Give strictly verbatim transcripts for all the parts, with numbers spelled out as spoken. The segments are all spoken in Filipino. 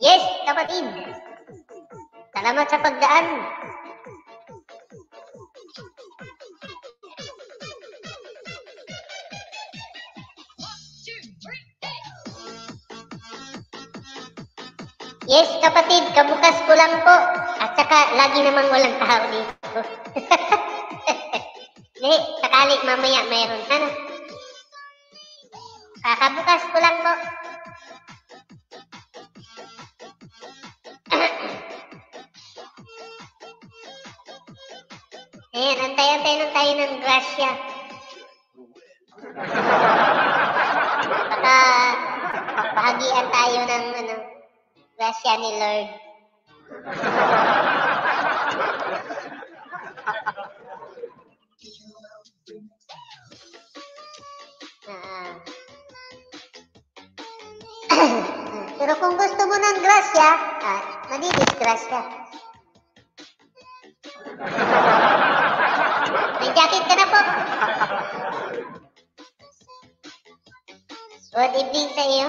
Yes, kapatid. Salamat sa pagdaan. Yes, kapatid, kabukas ko lang po. At saka, lagi namang walang tao dito. Hindi, sakali mamaya mayroon sana. Kakabukas ko lang po. Ayan, antay-antay lang tayo ng grasya. Baka pagbahagian tayo ng ano, grasya ni Lord. uh, Pero kung gusto mo ng grasya, ah, madidisgrasya ka. May jacket ka na po. Good evening sa iyo.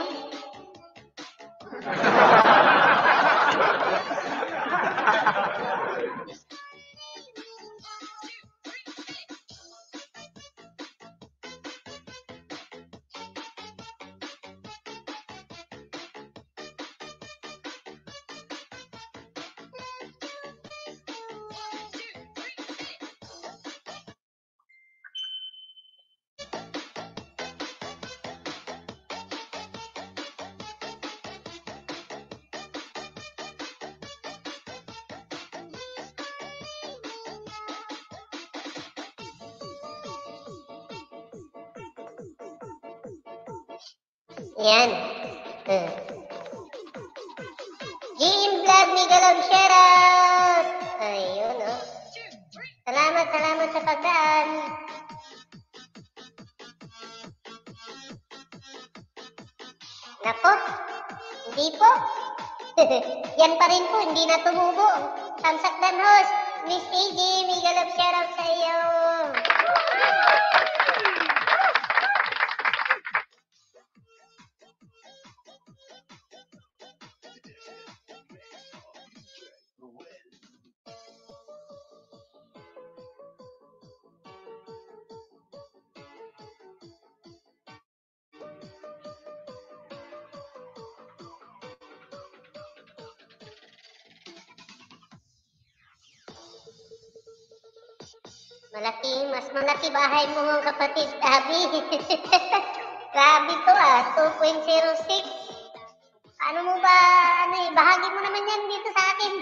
Yan. Uh. G M Vlog ni Galog, shoutout! Ayun, oh. Salamat, salamat sa pagdaan. Nako, hindi po. Yan pa rin po, hindi na tumubo. Samsakdan host, Miss A J, may Galog, shoutout sa iyo. Malaki, mas malaki bahay mo mga kapatid, Abby. Grabe to ah, two point zero six. Ano mo ba, ano eh, bahagi mo naman yan dito sa akin.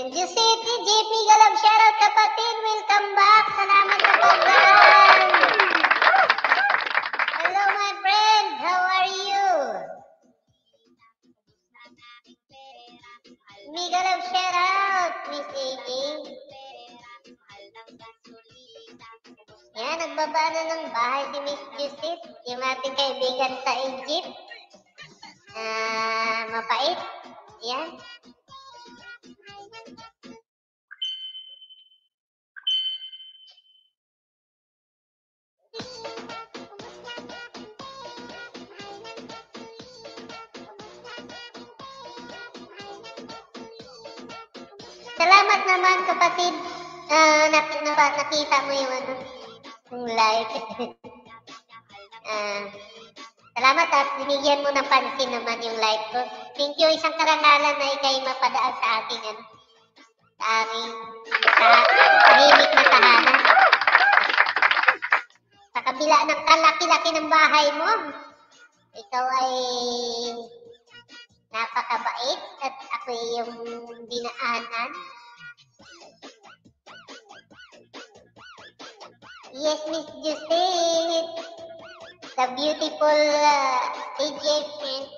And you see it, J P Galab, shoutout kapatid, welcome back, salamat sa pagdaan. Hello my friend, how are you? May Galab, shoutout. Miss A J. Yan, nagbaba na ng bahay si Miss Judith, yung ating kaibigan sa Egypt. Uh, mapait. Yan. Salamat naman kapatid, uh, nakita mo yung ano, yung like. uh, salamat at binigyan mo ng pansin naman yung like ko. Thank you, isang karangalan na ikay mapadaan sa ating ano, sa aming sa tahimik na tahanan. Sa kabila ng kalaki-laki ng bahay mo, ikaw ay napakabait at ako yung dinaanan. Yes, Miss Judith, the beautiful uh, adjacent.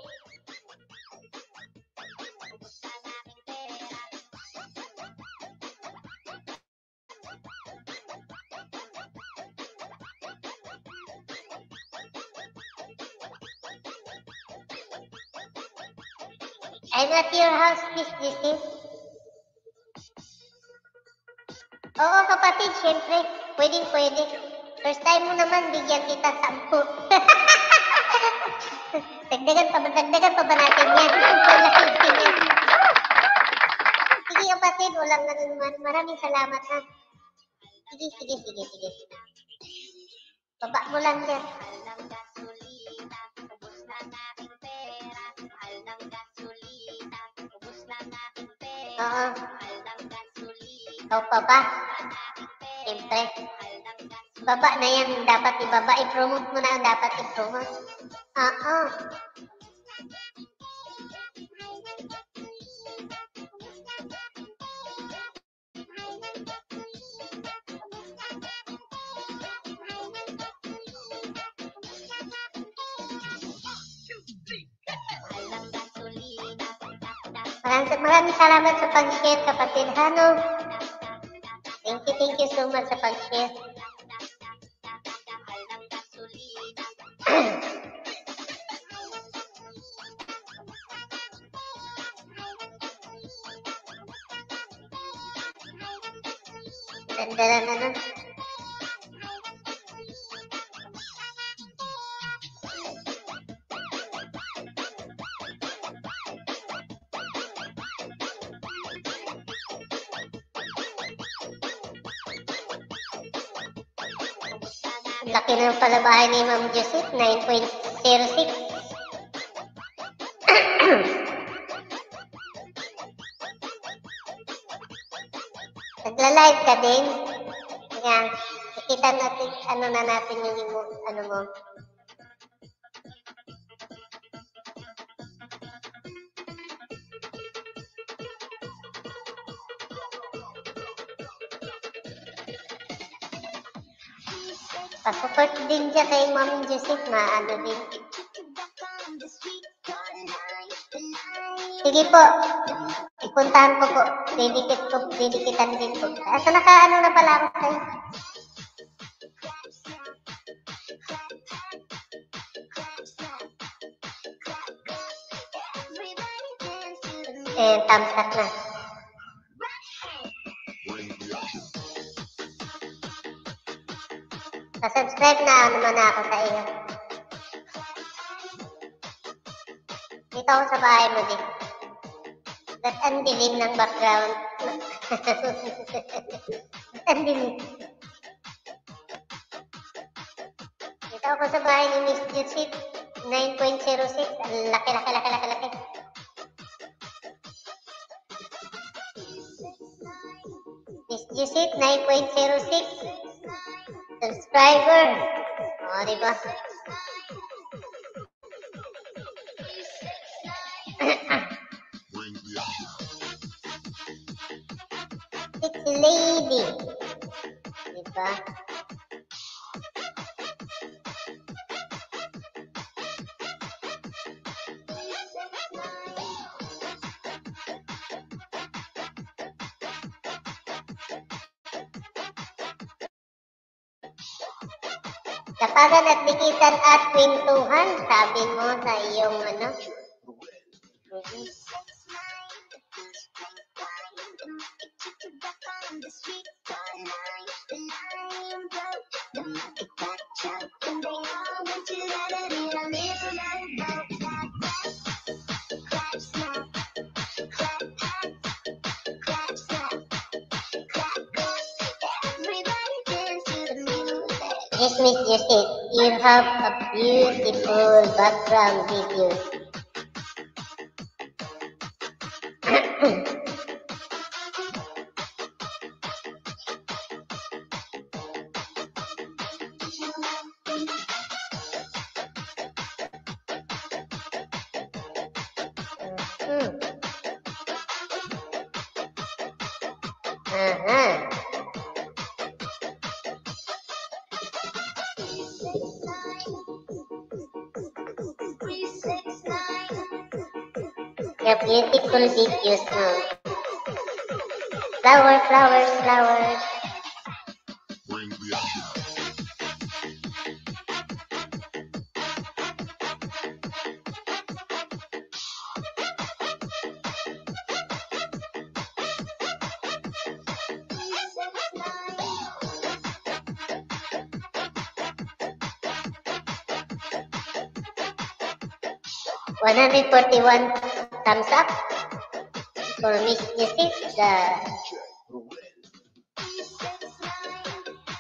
I'm at your house, Miss Judith. Oo, kapatid, syempre. Pwedeng, pwede. First time mo naman, bigyan kita sampu. Dagdagan pa ba, dagdagan pa ba natin yan? Sige, kapatid, ulang na naman. Maraming salamat, ha? Sige, sige, sige, sige. Baba mo lang yan. Oo. Ikaw pa ba? Siyempre. Baba na yan. Dapat ibaba. I-promote mo na. Dapat i-promote. Oo. Maraming salamat sa pag-share, kapatid Hano. Thank you, thank you so much sa pag-share. Dandanan na. Laki na pala bahay ni Ma'am Judith, nine point zero six. Nagla-live ka din. Ayan, ikita natin, ano na natin yung ano mo. Pag-support din dyan kay Ma'am Judith, maano din. Sige po, ipuntahan ko po. Dedicate ko, dedikitan din po. Asa naka-ano na pala ako kayo? Eh, tamsak na. Subscribe na naman ako sa iyo. Dito ako sa bahay mo din. Ba't ang dilim ng background? Ba't ang dilim? Dito ako sa bahay ni Miss Judith. nine point zero six. Ang laki, laki, laki, laki, laki. Miss Judith, nine point zero six. Subscriber. Oh, diba? It's lady. Diba? Tapagan at dikitan at kwentuhan, sabi mo sa iyong ano. Yes, Miss Judith, you have a beautiful background video. The beautiful videos now. Flower, flowers, flowers. one hundred forty-one thumbs up for Miss Jessica.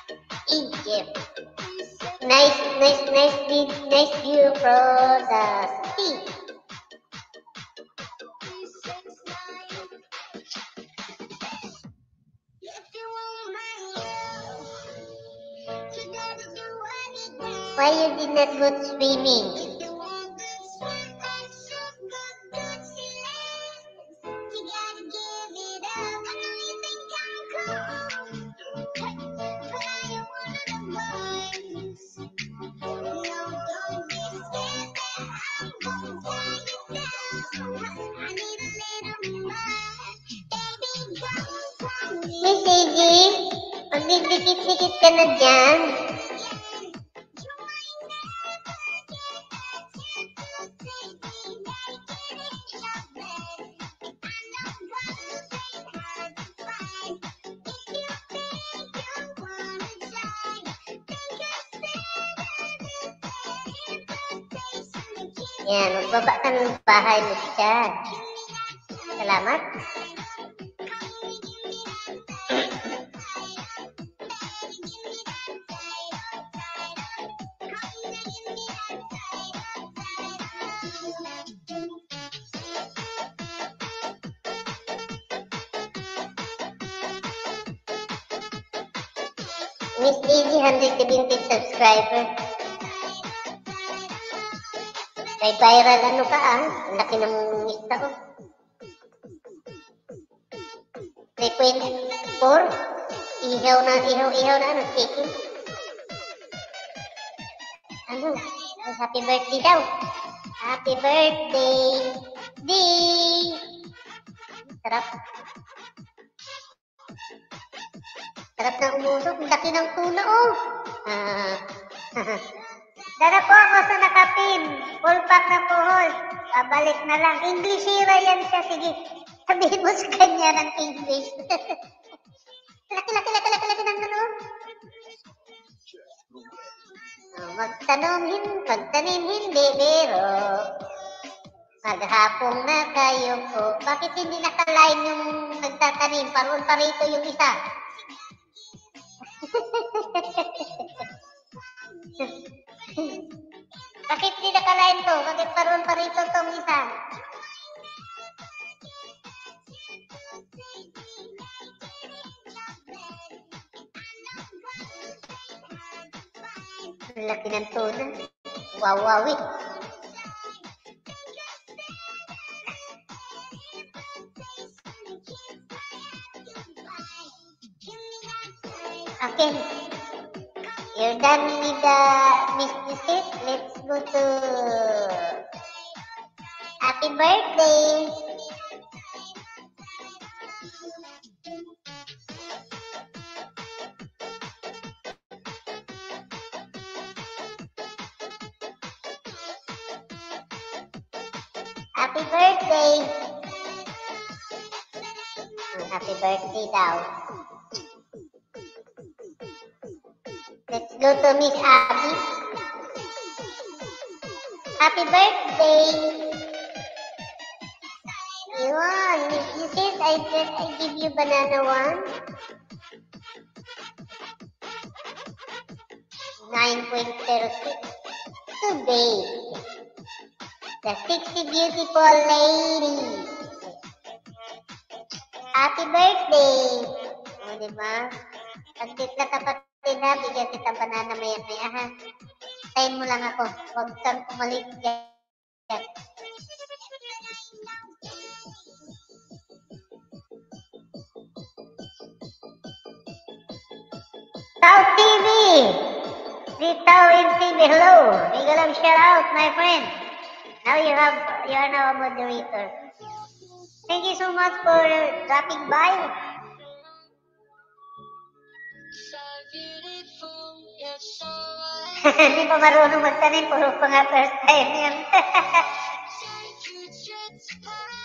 The Egypt. Nice, nice, nice, nice view from the sea. Why you did not go swimming? Dikit-dikit ka na dyan. Yan, magbaba ka ng bahay mo dyan. Salamat. Miss Daisy, one hundred seventy subscriber. May viral ano ka ah. Ang laki ng mista ko. three point four. Ihaw na, ihaw, ihaw na. Ano, chicken. Ano? Happy birthday daw. Happy birthday, Day. Sarap. Sarap na umusok. Ang laki ng tuna, oh. Ah. Dala po ako sa nakapin. Full pack na po, hol. Babalik na lang. English hero yan siya. Sige. Sabihin mo sa kanya ng English. Laki, laki, laki, laki, laki ng ano. Oh, magtanongin, magtanim, hindi, pero maghapong na kayo po. Bakit hindi nakalain yung nagtatanim? Parun pa rito yung isa. Bakit hindi nakalain to? Bakit paron pa rito itong isa? Laki ng tuna. Wawawi. Okay, you're done with the businesses. Let's go to happy birthday. Happy birthday. Oh, happy birthday daw. Let's go to Miss Abby. Happy birthday! Yun, Miss Jessica, I, I give you banana one. nine point zero six. Today, the sixty beautiful ladies. Happy birthday. O, diba? Pag-tweet na kapatid na, bigyan kita banana maya-maya, ha? Tayin mo lang ako. Huwag kang kumalik. Yan. Tao T V! The Tao in T V, hello! Bigyan lang shout out, my friend. Now you have, you are now a moderator. Thank you so much for dropping by. Hindi pa marunong magtanin, puro pa nga first time yan.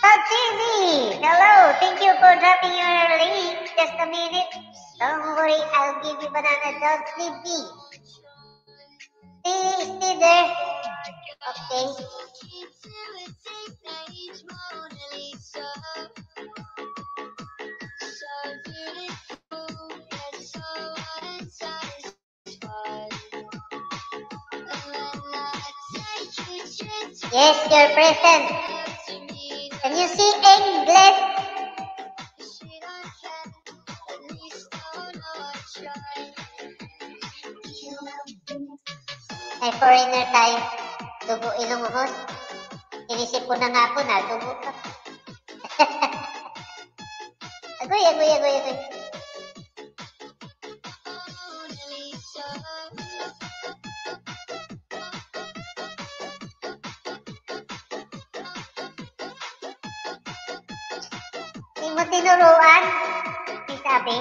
Tao T V! Hello! Thank you for dropping your link. Just a minute. Don't worry, I'll give you banana. Don't sleep. Stay, stay there. Okay. Yes, you're present. Can you see English? Ay, foreigner tayo. Dugo Ilongos. Inisip ko na nga po na. Dugo ka. Agoy, agoy, agoy, agoy. Hindi mo tinuruan? Hindi sabi?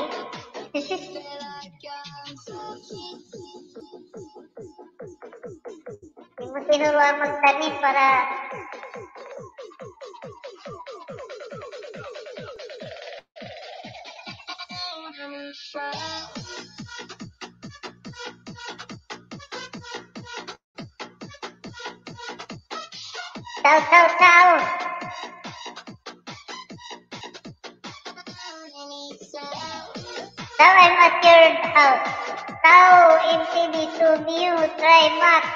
Tinuruan magtanis para tau tau tau tau I'm at your house tau in T V to view try math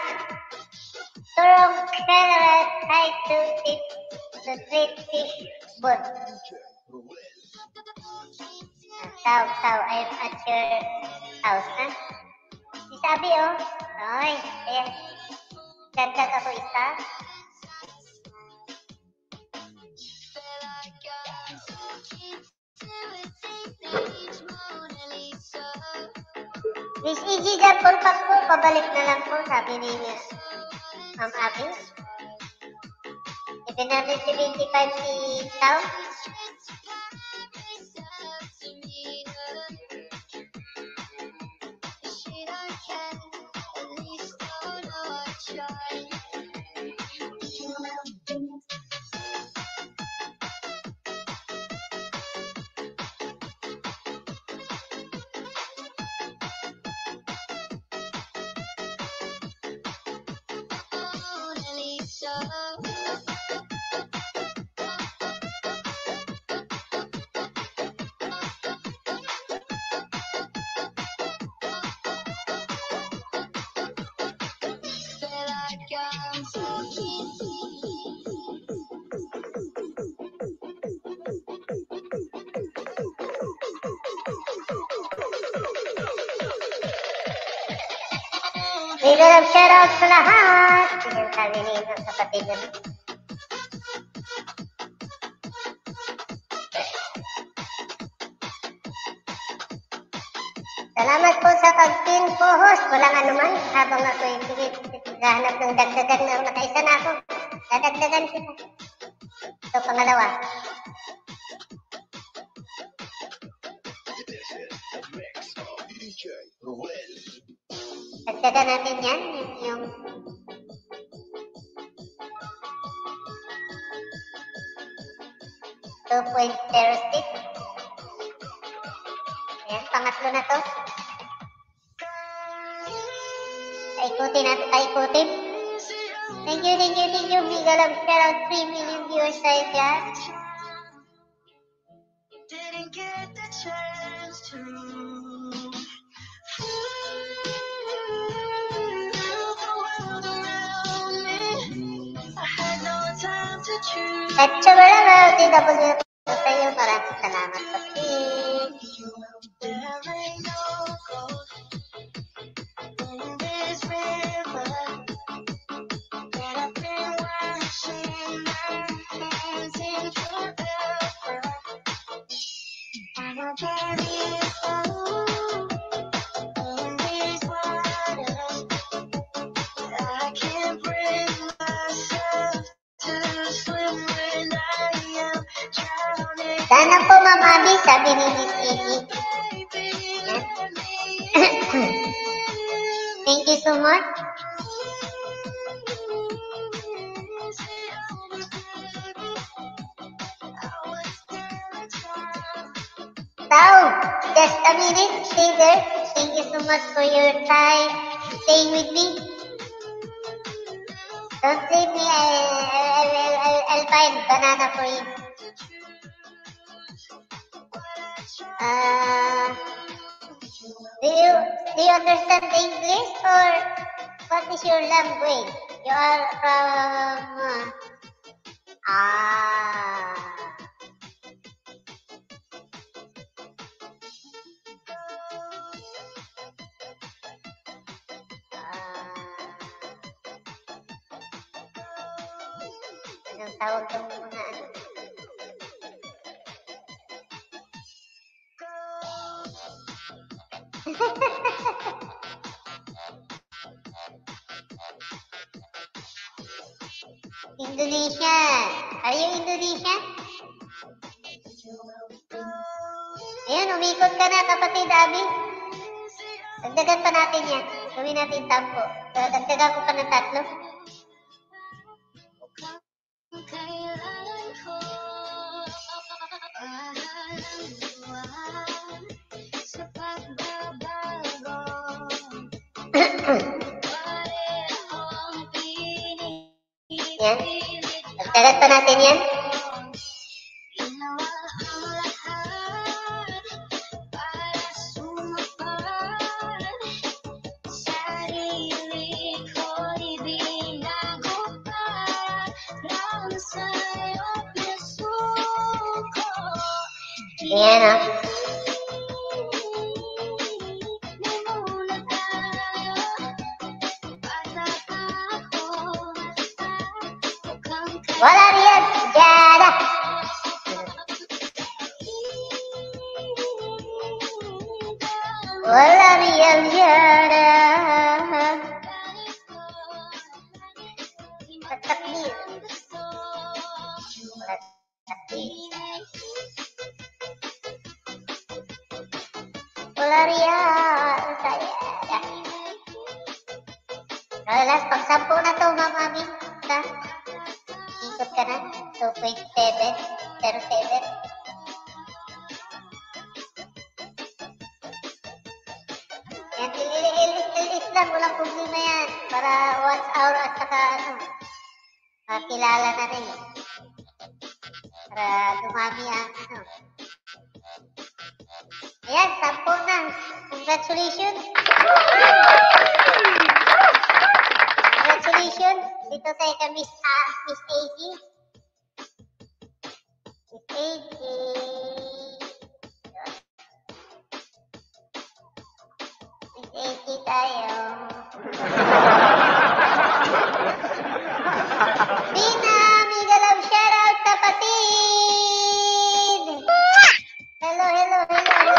Turong camera try to fit the three fish boat. Tao, tao, I'm at your house, ha? Isabi, oh. Ay, ayan. Dagdag ako isa. Miss Iggy, dyan, pulpak po. Pabalik na lang po, sabi ni Miss. Ma'am Abby, seven seventy-five si Tao. Bigyan ng shoutout sa lahat! Bigyan sabi ni isang kapatid na. Salamat po sa pag-pin po, host. Walang anuman habang ako ibigay. Gahanap ng dagdagan na nakaisa na ako. Dadagdagan kita. Ito, pangalawa. Dagdagan natin yan, yung two point zero six. Ayan, pangatlo na to. Paikutin natin, paikutin. Thank you, thank you, thank you. Mega love, shout out three million viewers tayo dyan. At syempre lang, L T W, para Selamat pagi. Kenapa mama bisa bibi di sini? Thank you so much. So, just a minute, stay there. Thank you so much for your time staying with me. Don't leave me. I'll, I'll, I'll find banana for you. Uh, do you do you understand English or what is your language? You are from uh, ah. Uh, anong tawag yung muna? Indonesia, are you Indonesian? Ayan, umikot ka na kapatid Abi. Dagdagan pa natin yan. Gawin natin tampo. Dagdagan ko pa ng tatlo. Yan. Pagdagat pa natin yan. Yan ah. Wala riyan, jada. Wala riyan, jada. Tatakbir. Wala riyan, saya. Wala las pang sampo na to, mamami. Ta. Sekarang two point seven, zero point seven. Yan, ilis-ilis lang, walang problema yan. Para watch hour at saka ano, makilala na rin. Para dumami ang ano. Ayan, sampo na. Congratulations! Congratulations! Dito tayo kay Miss A, Miss A G. Miss A G. Miss A G tayo. Dina, Mega Love, shout out kapatid! Hello, hello, hello, hello!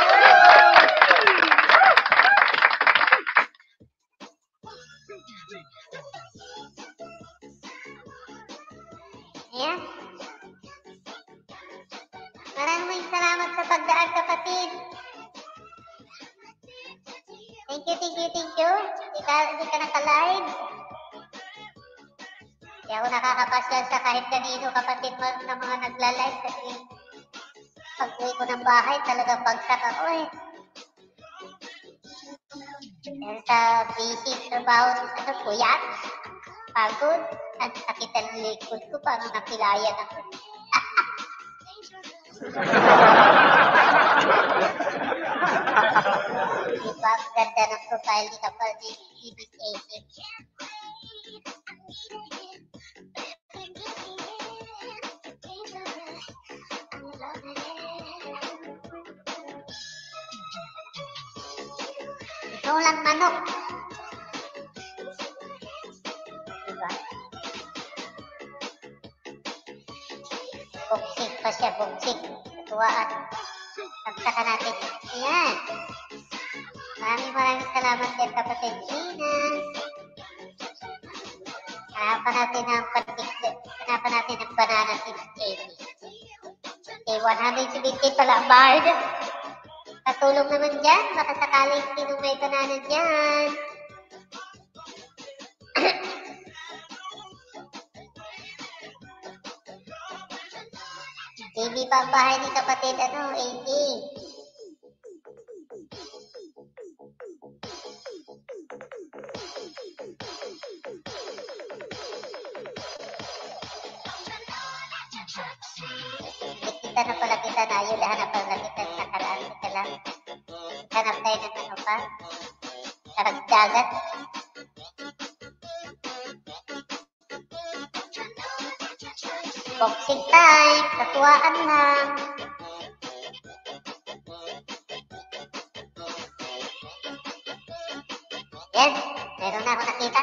Ya. Maraming salamat sa pagdaan kapatid. Thank you, thank you, thank you. Di ka, di ka nakalive. Di ako nakakapasyal sa kahit kanino kapatid mo na mga naglalive kasi pag uwi ko ng bahay talagang bagsak ako eh. Dahil sa basic trabaho sa kuyat, pagod, at sakit ang likod ko, parang napilayan ako. Diba, ang ganda ng profile ni kapal ni Miss A G. ulam manuk. Buksik pa siya, buksik. Tuwaan. Nagtaka natin. Ayan. Maraming maraming salamat din kapatid Gina. Hanapan natin ang patik. Hanapan natin ang banana si Jamie. Okay, one hundred seventy pala Bard. Patulong naman dyan. Baka sakaling sinong may banana dyan. Baby pa ang bahay ni kapatid, ano, A D. Kita na pala kita na, ayun, hanap pala kita sa nakaraan. Kita lang, hanap tayo ng ano pa, karagdagat. Boxing time, katuwaan lang. Yes, meron na ako nakita.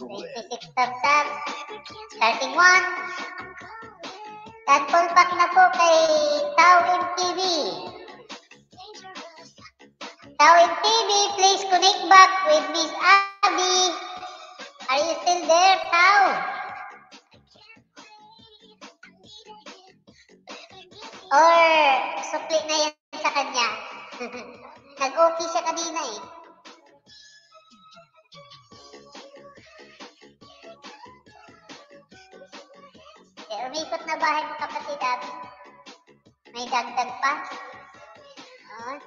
twenty-six thumbs up. Starting one. Tadpol pack na po kay Tao M T V. Tao M T V, please connect back with Miss Abby. Are you still there, Tao? Or, supli na yan sa kanya. Nag-O P siya kanina eh. Eh, umikot na bahay mo kapatid Abby. May dagdag pa. Oh.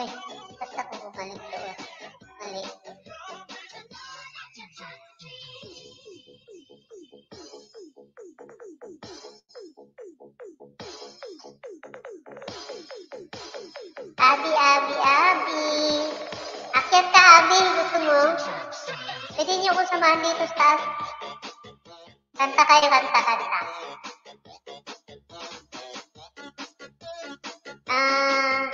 Ay, basta ko bumalik doon. Mali. Abby, Abby, Abby. Akyat ka, Abby. Gusto mo? Pwede niyo ko samahan dito sa taas. Kanta kayo, kanta, kanta. Ah... Uh,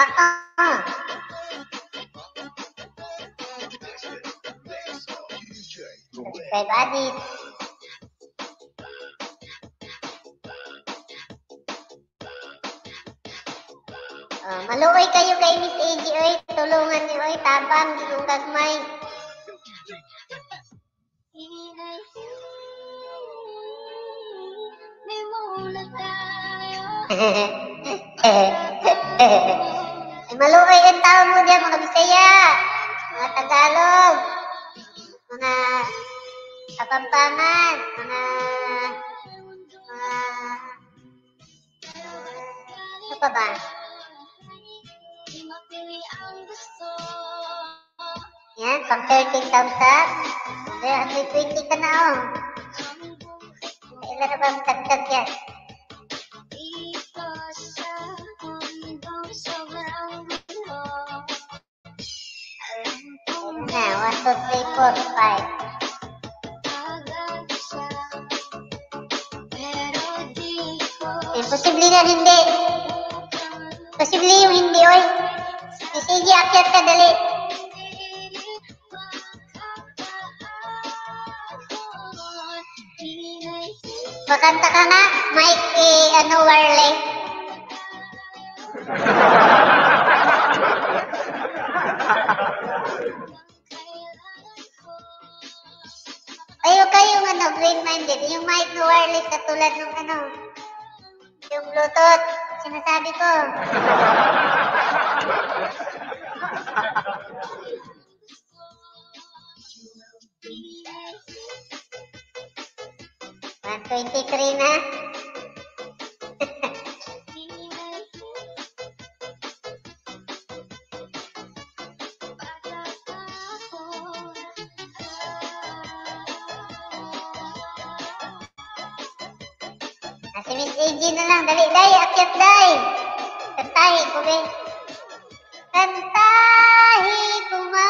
Ah, ah. Subscribe Adit. Oh, maluoy kayo kay Miss A G oy. Tulungan niyo oy. Tabang, dilungkag may. Ay, maluoy ang tao mo dyan, mga Bisaya, mga Tagalog, mga Kapampangan, mga, mga, ano pa ba? Yan, pang thirteen thumbs up. At may twenty ka na o. Ilan na ba ang tagdag yan? Nah, one, two, three, four, five. Imposible na hindi. Posible yung hindi, oy. Sige, akyat ka, dali. Makanta ka nga, Mike, eh, ano, Warley. Ayaw kayong ano, green-minded. Yung mic na wireless katulad ng ano, yung Bluetooth, sinasabi ko. one twenty-three na. Asimis A G na lang. Dali, dai. Akyat, dai. Kantahi ko, be. Kantahi ko, ma.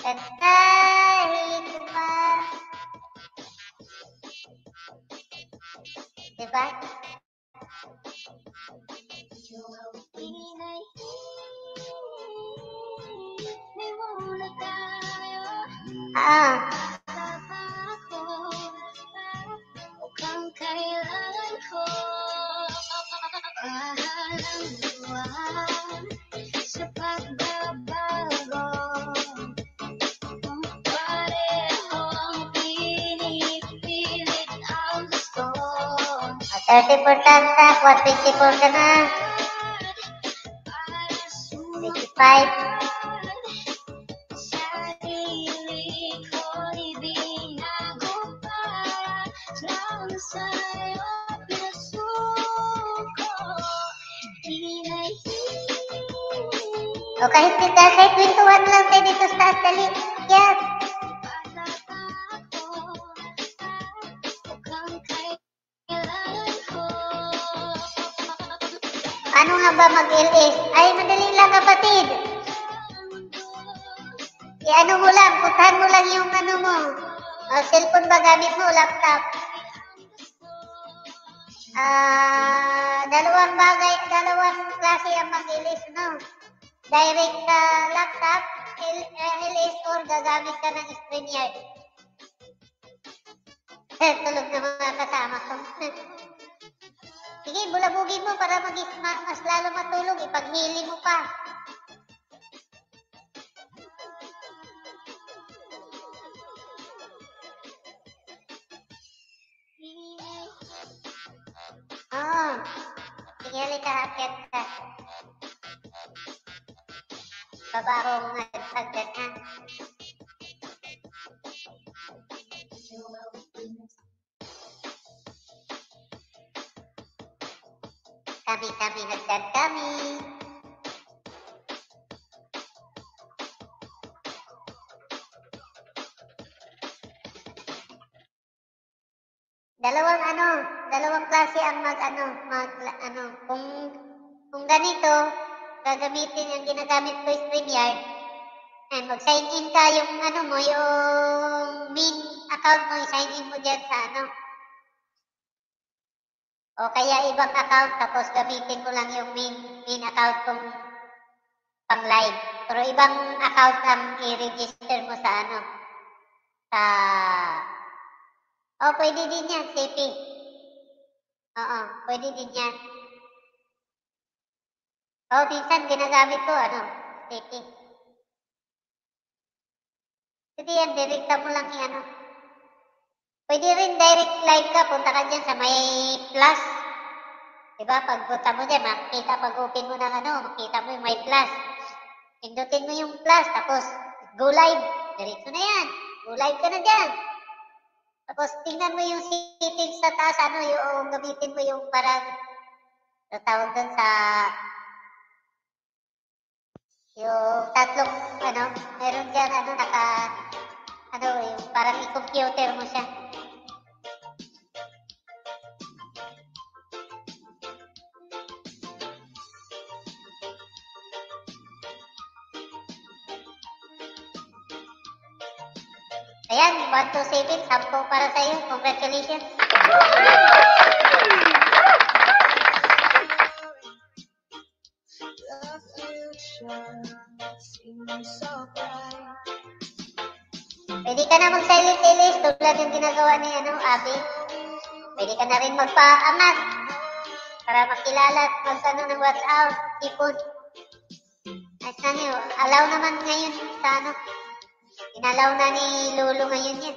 Kantahi ko, ma. Diba? Ah. Thirty percent tak buat fifty percent lah. Fifty-five. Oh, kahit kita kahit kwentuhan lang tayo dito sa taas, dali. Yes. Ano nga ba mag-L S? Ay, madali lang kapatid. I-ano mo lang, putahan mo lang yung ano mo. O, cellphone ba gamit mo, laptop? Ah, dalawang bagay, dalawang klase ang mag-L S, no? Direct na uh, laptop, L S or gagamit ka ng StreamYard. Tulog na mga kasama ko. Sige, bulabugin mo para mag-isma, mas lalo matulog. Ipaghili mo pa. Oh. Sige, halika, hapit ka. Baba ko mga sagdan, ha? Kami-kami nagdan kami. Dalawang ano, dalawang klase ang mag ano, mag ano, kung kung ganito, gagamitin yung ginagamit ko StreamYard. And mag-sign in ka yung ano mo, yung main account mo, i-sign in mo dyan sa ano. O kaya ibang account, tapos gamitin ko lang yung main, main account kong pang live. Pero ibang account ang i-register mo sa ano. Sa... O, pwede din yan, C P. Oo, pwede din yan. O, minsan ginagamit ko, ano, C P. Pwede yan, direkta mo lang yung ano. Pwede rin direct live ka, punta ka dyan sa may plus. Diba, pag punta mo dyan, makikita, pag open mo ng ano, makikita mo yung may plus. Pindutin mo yung plus, tapos go live. Diretso na yan. Go live ka na dyan. Tapos tingnan mo yung settings sa taas, ano, yung gamitin mo yung parang, natawag dun sa, yung tatlong, ano, meron dyan, ano, naka, ano, yung parang i-computer mo siya. Ayan, one, two, seven, sampo para sa iyo. Congratulations. Pwede ka na mag-silent L S tulad yung ginagawa ni ano, Abby. Pwede ka na rin magpa-angat para makilala at mag-ano ng WhatsApp, tipon. At saan yun, allow naman ngayon sa ano. Inalaw na ni Lolo ngayon yan.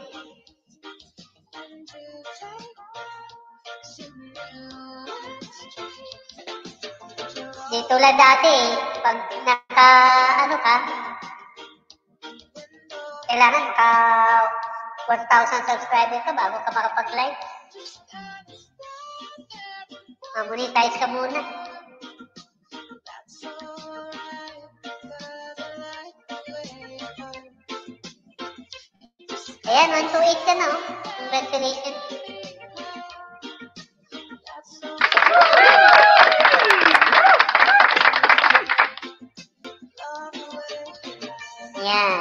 Di tulad dati eh, pag naka ano ka, kailangan ka one thousand subscriber ka bago ka makapag-live. Mamonetize ka muna. Ayan, one two eight ka na, oh. Congratulations. Yeah.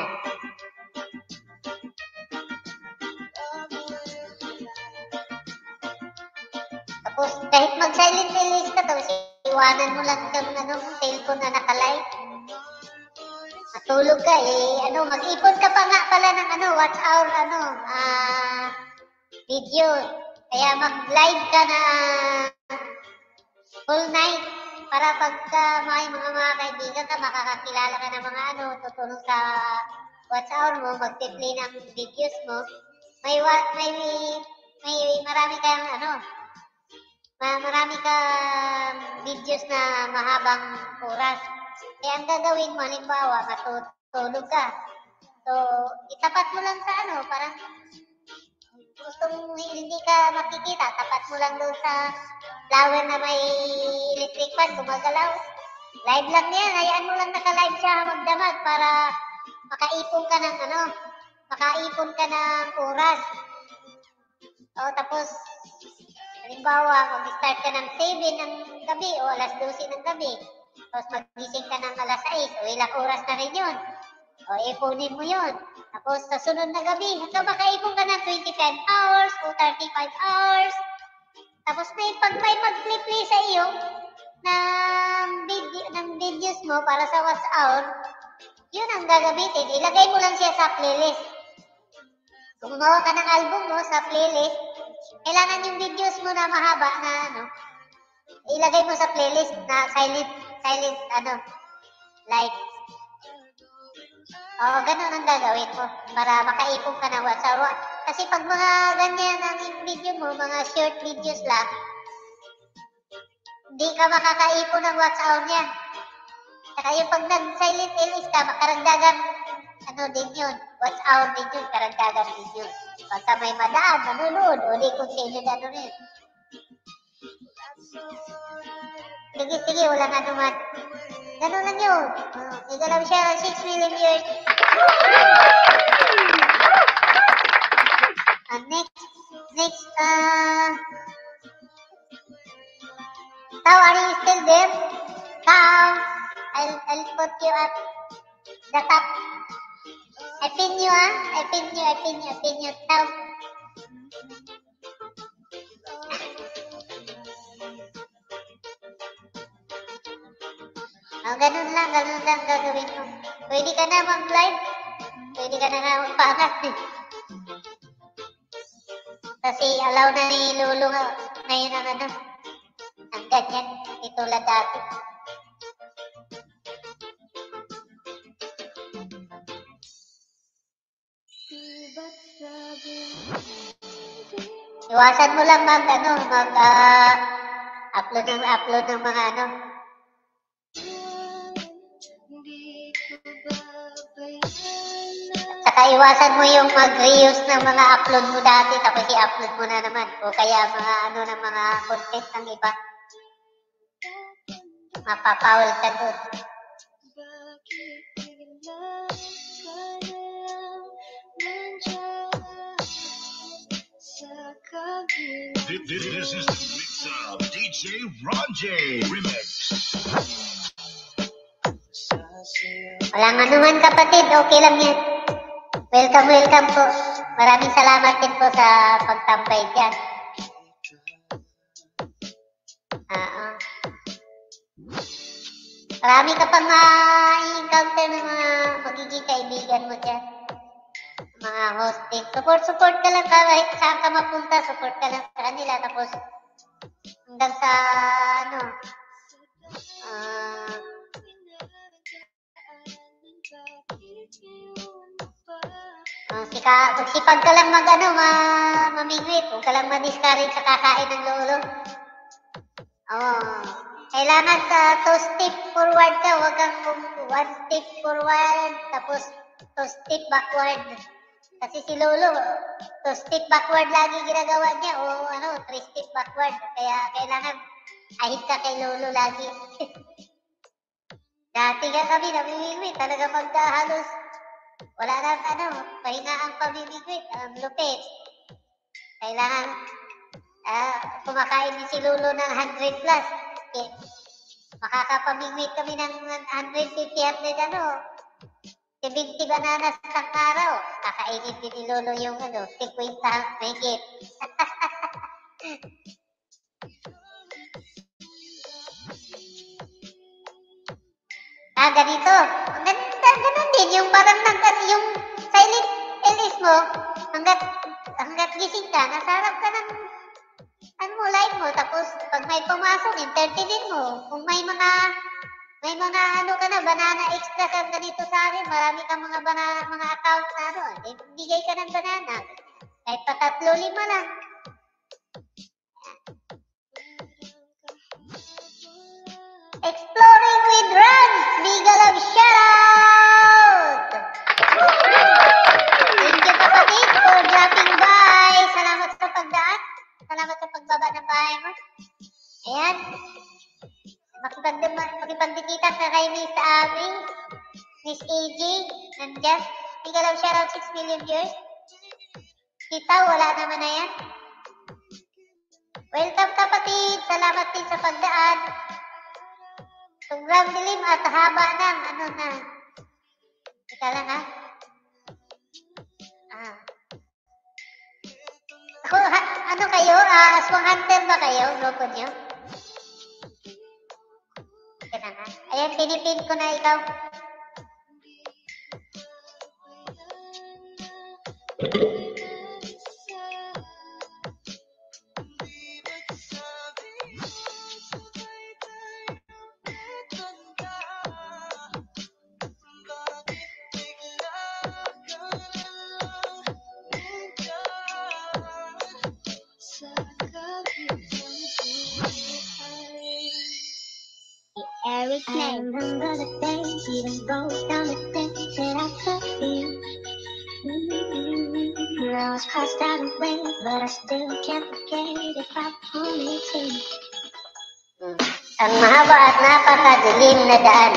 Tapos kahit mag-silent-silent ka, tapos iwanan mo lang yung ano, cellphone na naka-light. Matulog ka eh, ano, mag-ipon ka pa nga pala ng ano, watch hour, ano, ah, video. Kaya mag-live ka na full night para pagka may mga mga kaibigan ka, makakakilala ka ng mga ano, tutulong sa watch hour mo, mag-play ng videos mo. May, may, may marami kang ano, marami kang videos na mahabang oras. Kaya ang gagawin mo, halimbawa, matutulog ka. So, itapat mo lang sa ano, parang gusto mo hindi ka makikita, tapat mo lang doon sa flower na may electric fan, gumagalaw. Live lang yan, hayaan mo lang naka-live siya magdamag para makaipon ka ng ano, makaipon ka ng oras. O, tapos, halimbawa, mag-start ka ng seven ng gabi o alas twelve ng gabi. Tapos magising ka ng alas sais, o ilang oras na rin yun. O ipunin mo yun. Tapos sa sunod na gabi, hanggang makaipon ka ng twenty-five hours o thirty-five hours. Tapos may pag-play mag-play sa iyo ng, video, ng videos mo para sa watch hour, yun ang gagamitin. Ilagay mo lang siya sa playlist. Gumawa ka ng album mo sa playlist. Kailangan yung videos mo na mahaba na ano, ilagay mo sa playlist na silent, silent, ano, light. Oo, ganun ang gagawin mo para makaipong ka ng watch hour. Kasi pag mga ganyan ang video mo, mga short videos lang, hindi ka makakaipon ng watch hour niya. Saka yung pag nag-silent playlist ka, makaragdagan, ano din yun, watch hour din yun, karagdagan din yun. Pagka may madaan, manunood, o di kung sino na ano rin. Sige, sige, wala nga naman. Ganun lang yun. Uh, igalaw siya, six million years. Uh, next, next, uh... Tao, are you still there? Tao, I'll, I'll put you at the top. I pin you, ah. I pin you, I pin you, I pin you, Tao. Oh, ganun lang, ganun lang gagawin mo. Pwede ka na mag-live. Pwede ka na na magpaangat. Kasi allow na ni Lulu ngayon ang ano. Ang ganyan, itulad dati. Iwasan mo lang mag, ano, mag, uh, upload ng, upload ng mga ano. Saka iwasan mo yung mag-reuse ng mga upload mo dati tapos i-upload mo na naman o kaya mga ano ng mga content ng iba. Mapapawal ka doon. This is the mix of D J Ronjay Remix. Walang anuman kapatid, okay lang yan. Welcome, welcome po. Maraming salamat din po sa pagtambay dyan. Oo. Marami ka pang ma-encounter ng mga magiging kaibigan mo dyan. Mga hosting. Support, support ka lang kahit saan ka mapunta. Support ka lang sa kanila. Tapos hanggang sa ano, ah, uh, Uh, sika, magsipag ka lang mag ano, ma, mamingwit. Huwag ka lang madiscourage sa kakain ng lolo. Oh, kailangan sa two step forward ka. Huwag kang one step forward tapos two step backward. Kasi si lolo, two step backward lagi ginagawa niya. O ano, three step backward. Kaya kailangan ahit ka kay lolo lagi. Dati nga kami namimingwit. Talaga magkahalos. Wala lang ano, pahinga ang pamimigwit, ang lupit. Kailangan uh, kumakain si Lolo ng one hundred plus. Eh, makakapamigwit kami ng one fifty, one hundred, ano, seventy bananas sa araw. Kakainin din ni Lolo yung ano, fifty mahigit. Ah, ganito. Ganito, ganun din. Yung parang hanggat yung silent L S mo, hanggat, hanggat gising ka, nasarap ka ng ano mo, live mo. Tapos, pag may pumasok, entertainin mo. Kung may mga, may mga ano ka na, banana extra ka ganito sa akin, marami kang mga banana, mga account na ano. Eh, bigay ka ng banana. Kahit patatlo, lima lang. Exploring with Rams, big love shout! Thank you kapatid for dropping by. Salamat sa pagdaan. Salamat sa pagbaba ng bahay mo. Ayan. Makipagdikita ka kay Miss Abby. Miss A J. Nandiyan. Big love shout out, six million viewers. Kita, wala naman na yan. Welcome kapatid. Salamat din sa pagdaan. Sobrang dilim at haba ng ano na. Ika lang ha. Ah. Ako, ha, ano kayo? Ah, aswang hunter ba kayo? Grupo nyo? Ika lang ha. Ayan, pinipin ko na ikaw. Ang mahaba at napakadilim na daan.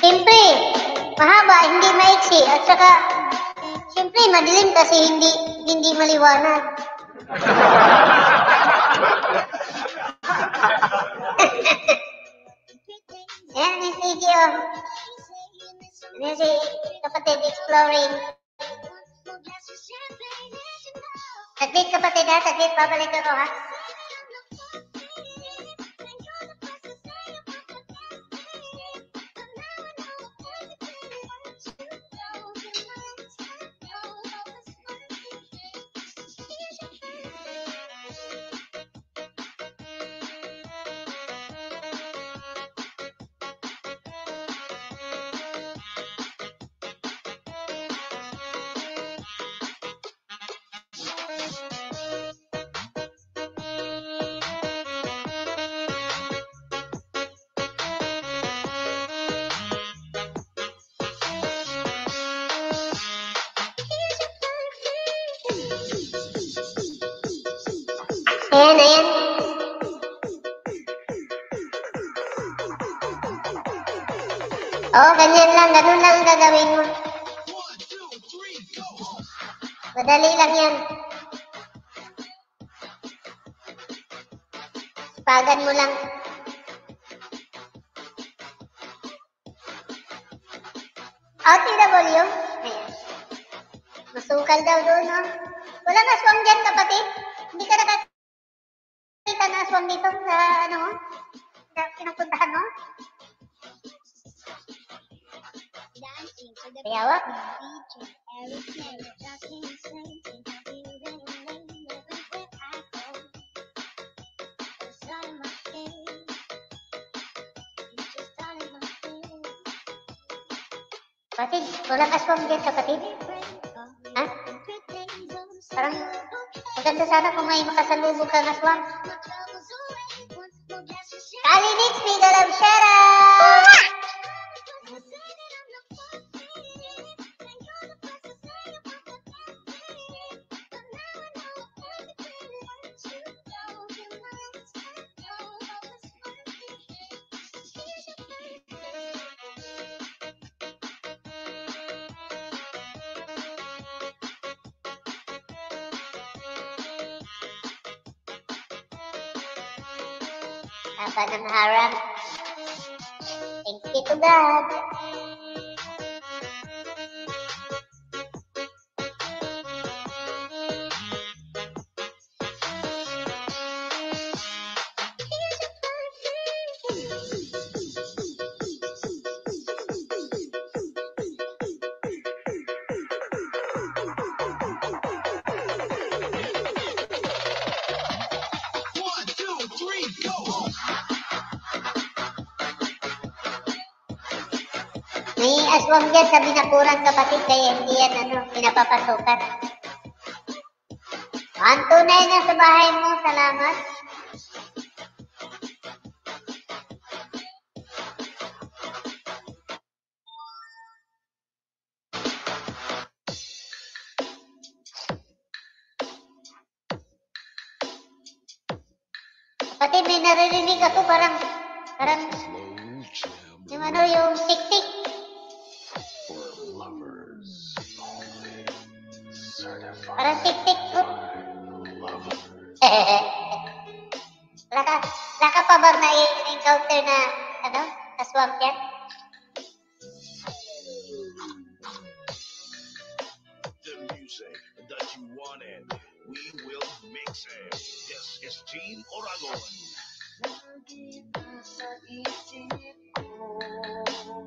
Siyempre, mahaba, hindi maiksi. At saka, siyempre, madilim kasi hindi hindi maliwanag. Yan, this video. This is kapatid exploring. Saglit kapatid ha, saglit, babalik ako ha. Oh, ganyan lang, ganun lang gagawin mo. Madali lang yan. Pagan mo lang. O T W. Masukal daw doon, no? Wala na swang dyan, kapatid. Hindi ka nakakita na swang dito sa, ano, sa pinapuntahan, no? Kaya wak? Kapatid, wala ka swam dyan kapatid? Ha? Parang maganda sana kung may makasalubog ka na swam. Kalinix, big love shout out! makanan haram. Thank you to God. May aswang dyan sa binakuran, kapatid, kaya hindi yan ano, pinapapasukan. Ang tunay na sa bahay mo, salamat. Kapatid, may naririnig ako parang, parang, yung ano, yung tik-tik. Parang tik-tik po. Laka, laka pa bang na-encounter na, ano, na swamp yan? The music that you wanted, we will mix it. This is Team Oragon.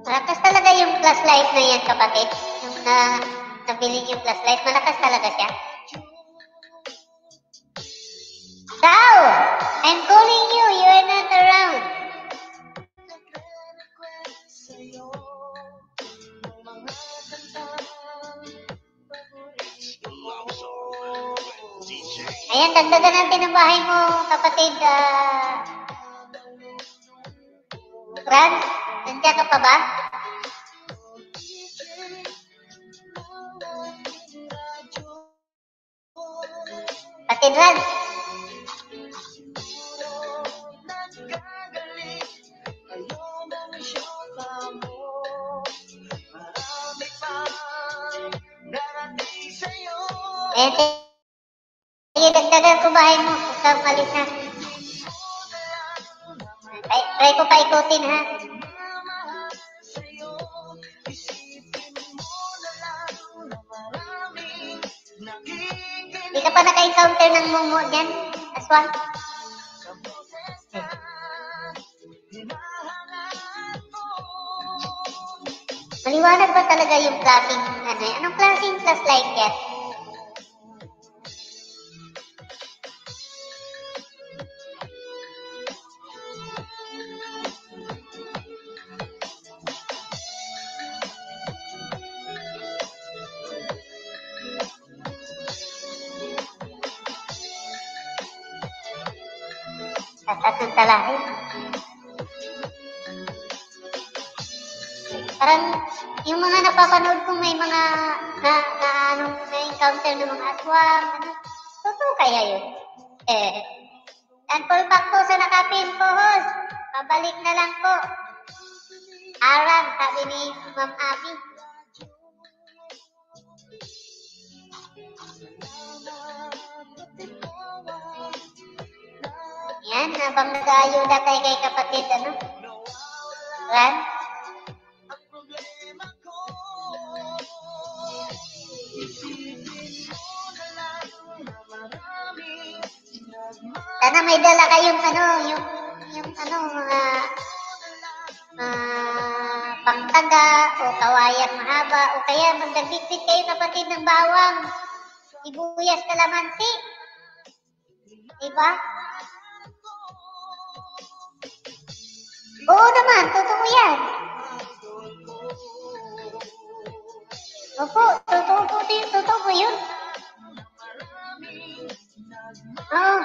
Malakas talaga yung class life na yan, kapatid. Yung na... nabili yung flashlight, malakas talaga siya. Tao! I'm calling you, you are not around. Ayan, dagdagan natin ang bahay mo, kapatid. Uh... Rans, nandiyan ka pa ba? Kapatid Rans, eh, sige, dagdagan ko bahay mo, huwag malis na. Try, try ko pa ikutin, ha. Di ka pa naka-encounter ng mumu dyan, aswang? Maliwanag ba talaga yung klaseng, ano, anong klaseng class like yan? Asan talahin. Parang yung mga napapanood ko may mga na, na anong na-encounter ng mga aswang, ano, totoo kaya yun? Eh, and pull back po sa nakapin po, host. Pabalik na lang po. Aram, sabi ni Ma'am Abby. Yan, habang nag-aayuda tayo kay kapatid, ano? Ran? Sana may dala kayong ano, yung, yung ano, mga uh, pangtaga o kawayang mahaba o kaya magdagdikpit kayo kapatid ng bawang. Ibuyas kalamansi. Diba? Oo naman, totoo yan. Opo, totoo po din, totoo po yun. Oo.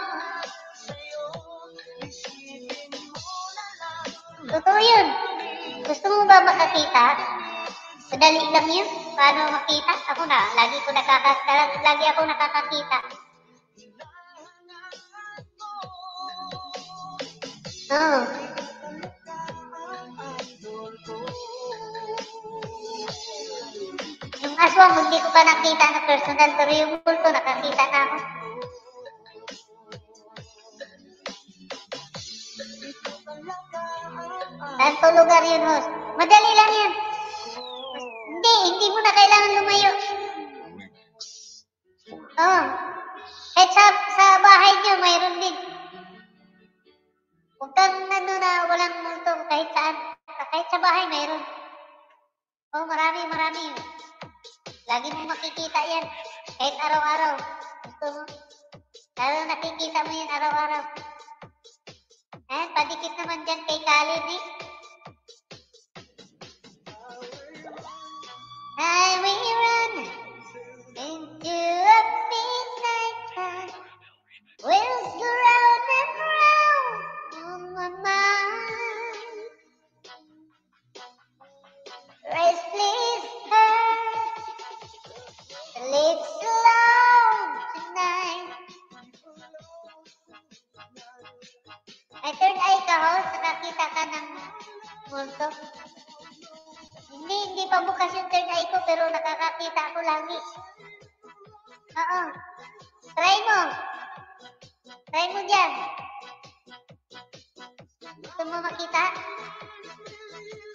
Totoo yun. Gusto mo ba makakita? Madali lang yun. Paano makita? Ako na, lagi ko nakakakita. Lagi ako nakakakita. Oo. Aswang, hindi ko pa nakita na personal, pero yung multo nakakita na ako. At tulugar yun, host. Madali lang yan. Hindi, hindi mo na kailangan lumayo. Oo. Kahit sa, sa bahay nyo, mayroon din. Huwag kang ano na walang multo kahit saan. Kahit sa bahay, mayroon. Oo, marami, marami. Lagi mo makikita yan. Kahit araw-araw. Gusto mo? Lalo nakikita mo yan araw-araw. Eh, padikit naman dyan kay Khalid eh. I will run into a midnight sun. We'll go round and round on my mind. Restless heart lives alone tonight. Ay, third eye ka, host. Nakita ka ng multo. Hindi, hindi pa bukas yung third eye ko, pero nakakakita ako lagi. Oo. Try mo. Try mo dyan. Gusto mo makita?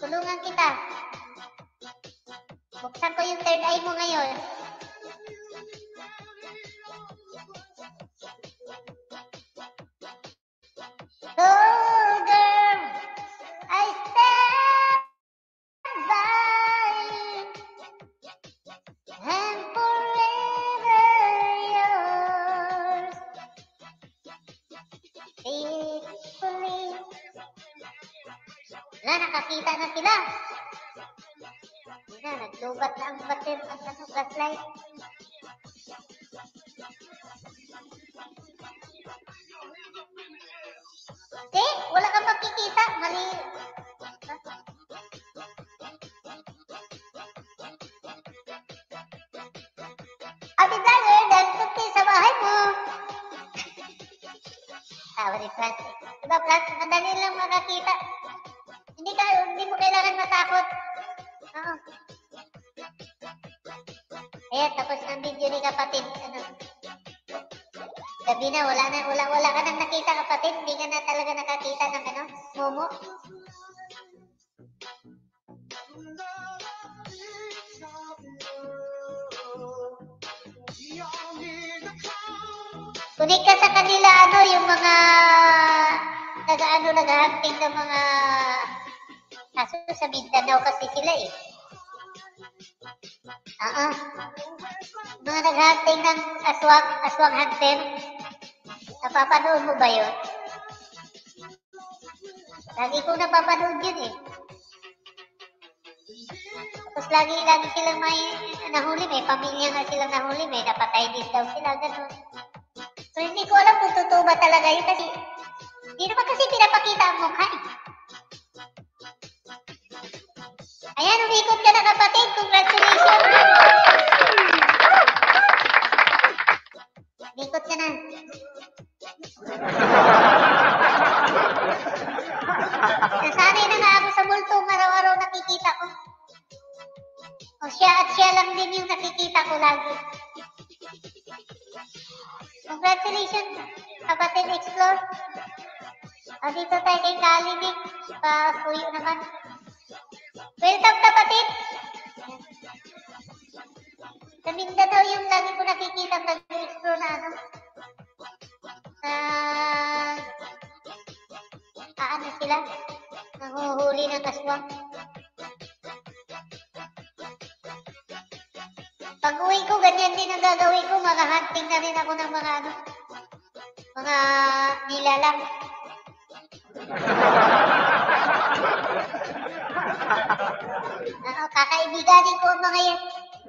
Tulungan kita. Buksan ko yung third eye mo ngayon. Aswang hunter. Napapanood mo ba yun? Lagi kong napapanood yun eh. Tapos lagi, lagi silang may nahuli. May pamilya nga silang nahuli. May napatay din daw sila. Ganun. So hindi ko alam kung totoo ba talaga yun. Kasi hindi naman kasi pinapakita ang mukha eh. Ayan, umikot ka na kapatid. Congratulations! Ikot ka na. Nasanay na nga ako sa multong araw-araw nakikita ko. O siya at siya lang din yung nakikita ko lagi. Congratulations, kapatid Explore. O dito tayo kay Kalinig. Pa-suyo naman. Welcome kapatid. Sa Mindanao yung lagi ko nakikita pag-explore na ano. Ah, uh, ano sila? Nanguhuli ng aswang. Pag uwi ko, ganyan din ang gagawin ko. Mag-hunting na rin ako ng mga ano. Mga nilalang. Ano, kakaibiganin ko ang mga yan.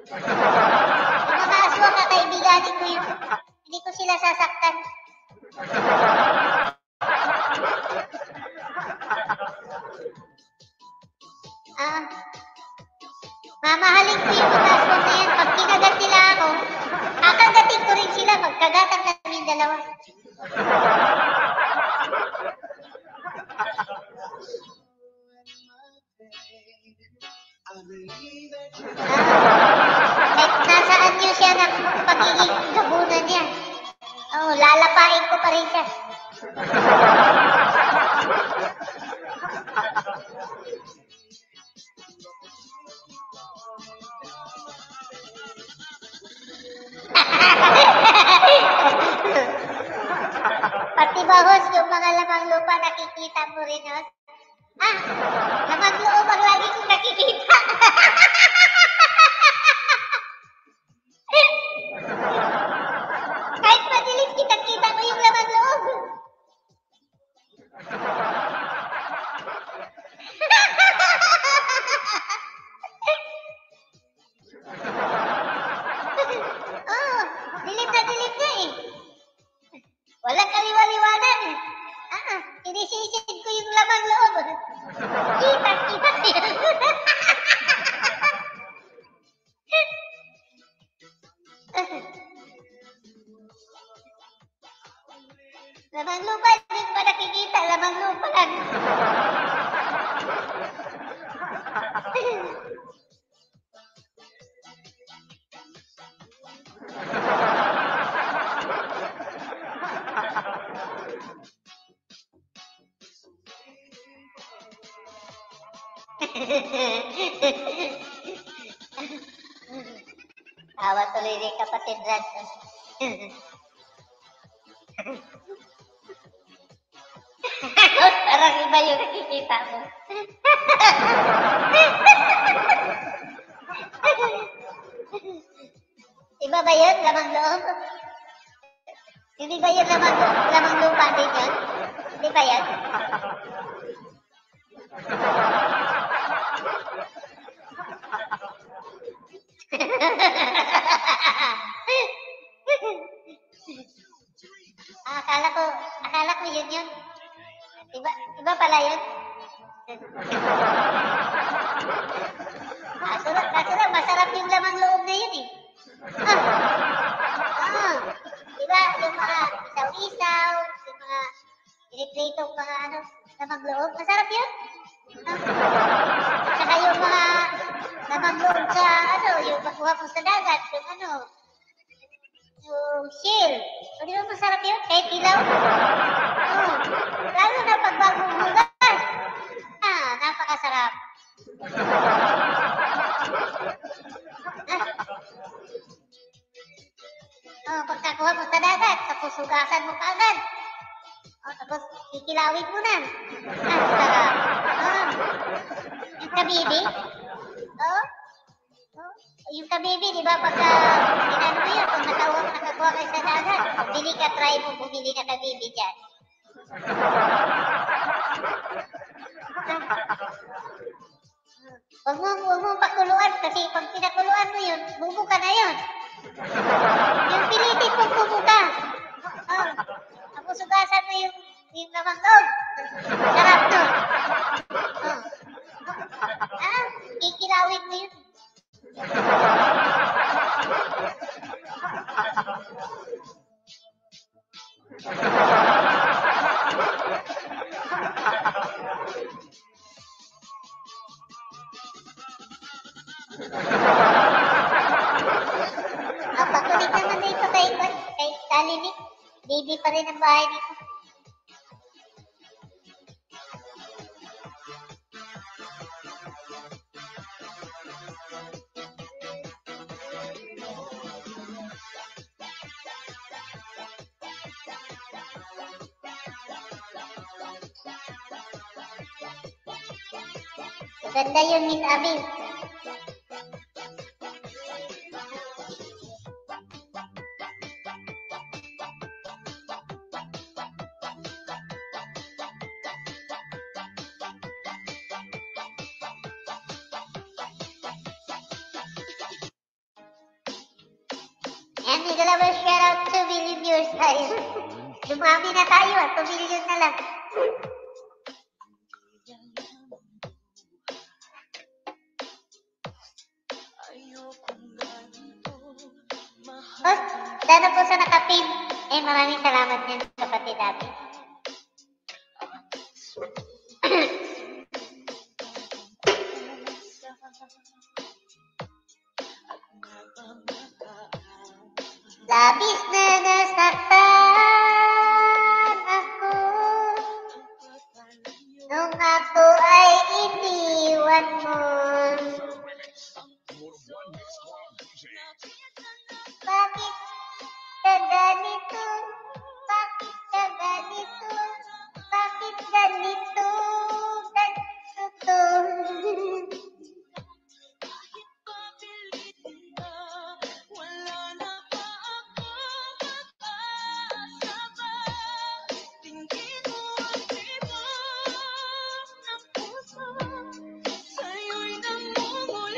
Yung mga aswang na kaibiganin ko yun. Hindi ko sila sasaktan. Ah, mamahalin ko yung mga aswang na yan. Pag kinagat nila ako, kakagatin ko rin sila. Magkagatan namin dalawa. Ah, nasaan niyo siya ng pagiging gabunan niya? Oo, oh, lalapain ko pa rin siya. tamburinos. Ah, naman luubang lagi kung nakikita. Kahit madilis, kita-kita mo yung laman loob. Oh, dilip na dilip na eh. Walang kaliwa-liwanan eh. Ah, inisisid ko yung laman loob. Kita-kita lamang lupa, hindi ko pa nakikita, lamang lupa lang. Tawa tuloy rin kapatid Brad. Parang iba yung nakikita mo. Iba ba yun? Lamang loob? Hindi ba yun lamang, lamang lupa din yun? Hindi ba yun? Ah, akala ko, akala ko yun yun. Iba, iba pala yun. Masarap, masarap, masarap yung lamang loob na yun eh. Ah, ah, diba yung mga isaw-isaw, yung mga pinipritong mga ano, lamang loob, masarap yun? Ah, at saka yung mga lamang loob sa ano, yung makuha mo sa dagat, yung ano, yung shell. O di ba masarap yun? Kahit ilaw? Oh, lalo na pag bagong hugas. Ah, napakasarap. Ah. Oh, pagkakuha mo sa dagat, tapos hugasan mo pa agad. Oh, tapos kikilawin mo na. Ah, sarap. Oh. Yung kabibi? Oh? Oh. Yung kabibi, di ba pagka inano mo yun, kung nakawa mo, nakakuha kayo sa dagat, bili ka, try mo, bumili ka kabibi dyan. Huwag mo, huwag mo pakuluan kasi pag pinakuluan mo yun, bubuka na yun. Yung pilitin mo bubuka. Oh, tapos ugasan mo yung, yung lamang loob. Sarap nun. Oh. Ah, kikilawin mo yun. Pakulit naman na ito kay, kay Talimik. Baby pa rin ang bahay nito. Ganda yun, Miss Abby. Dumami na tayo at two million na lang. Boss, sana po sa nakapin. Eh, maraming salamat niyan, kapatid natin. Labis na nasaktan nung ako ay iniwan mo. Bakit ka ganito? Bakit ka ganito? Bakit ganito?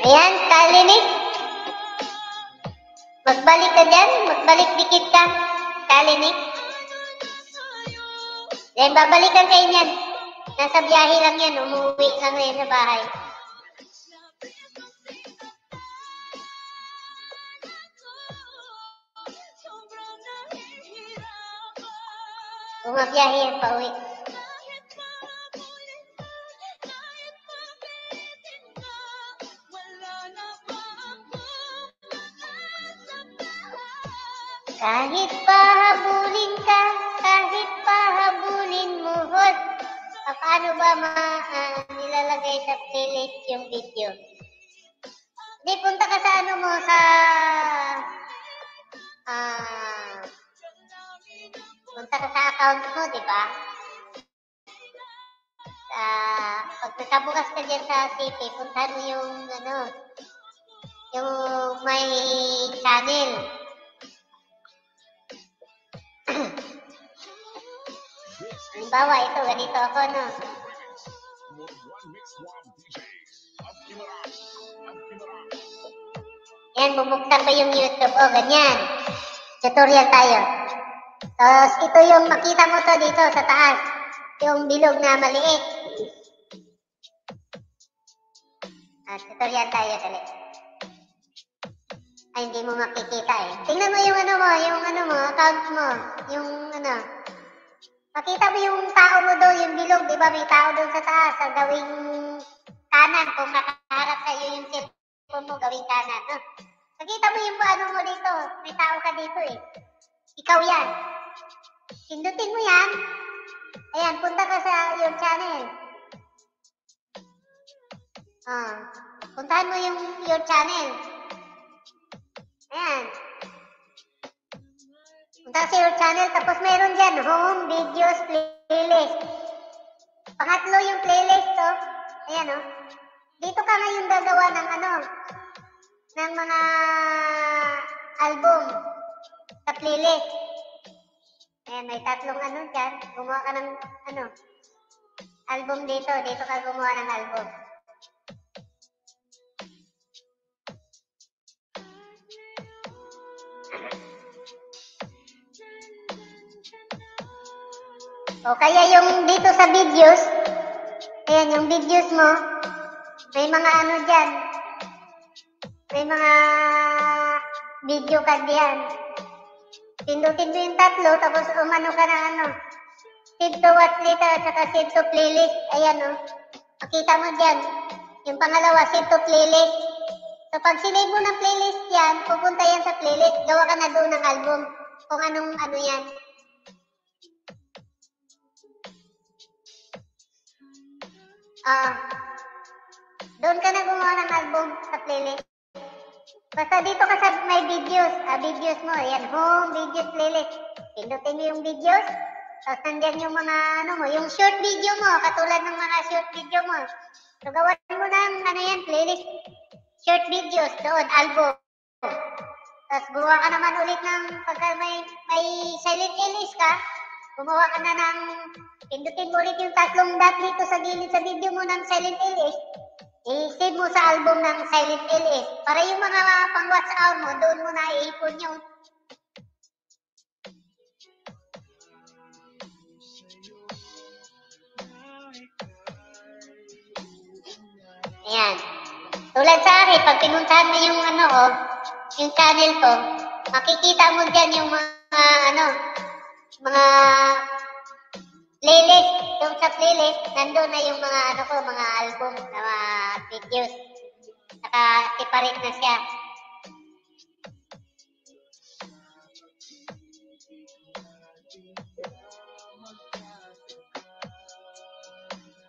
Ayan, talinik. Magbalik ka dyan. Magbalik dikit ka. Talinik. Then, babalikan kayo niyan. Nasa biyahe lang yan. Umuwi lang yan sa bahay. Bumabiyahe yan pa uwi. Kahit pahabulin ka, kahit pahabulin mo, hot. Paano ba ma, uh, nilalagay sa playlist yung video? Di, punta ka sa ano mo, sa... Uh, punta ka sa account mo, di ba? Uh, pag nakabukas ka dyan sa C P, puntahan mo yung, ano, yung may channel. Halimbawa, ito, ganito ako, no? Ayan, bumuksan pa yung YouTube. O, ganyan. Tutorial tayo. Tapos, ito yung makita mo to dito sa taas. Yung bilog na maliit. At tutorial tayo, sali. Ay, hindi mo makikita eh. Tingnan mo yung ano mo, yung ano mo, account mo. Yung ano... Makita mo yung tao mo doon, yung bilog, di ba? May tao doon sa taas, sa gawing kanan. Kung nakaharap sa'yo yung cellphone mo, gawing kanan. No? Makita mo yung ano mo dito, may tao ka dito eh. Ikaw yan. Pindutin mo yan. Ayan, punta ka sa yung channel. Oh, puntahan mo yung your channel. Ayan. Punta sa your channel, tapos mayroon dyan, home, videos, playlist. Pangatlo yung playlist, oh. Ayan, oh. Dito ka ngayon gagawa ng ano, ng mga album sa playlist. Ayan, may tatlong ano dyan. Gumawa ka ng ano, album dito. Dito ka gumawa ng album. O kaya yung dito sa videos, ayan yung videos mo, may mga ano dyan, may mga video ka dyan. Pindutin mo yung tatlo, tapos umano ka na ano, save to watch later, at saka save to playlist, ayan o. Makita mo dyan, yung pangalawa, save to playlist. So pag sinave mo ng playlist yan, pupunta yan sa playlist, gawa ka na doon ng album, kung anong ano yan. Ah, uh, doon ka na gumawa ng album sa playlist. Basta dito ka sa may videos, ah, videos mo, ayan, home, videos, playlist. Pindutin mo yung videos, tapos nandyan yung mga, ano mo, yung short video mo, katulad ng mga short video mo. So, gawain mo ng, ano yan, playlist, short videos, doon, album. Tapos, gumawa ka naman ulit ng, pagka may, may silent playlist ka, gumawa ka na ng, pindutin mo ulit yung tatlong dot dito sa gilid sa video mo ng Silent Playlist. I-save mo sa album ng Silent Playlist. Para yung mga pang-watch out mo, doon mo na iipon yung... Ayan. Tulad sa akin, pag pinuntahan mo yung ano ko, yung channel ko, makikita mo dyan yung mga ano, mga playlist, yung sa playlist, nandun na yung mga ano ko, mga album, mga videos. Saka separate na siya.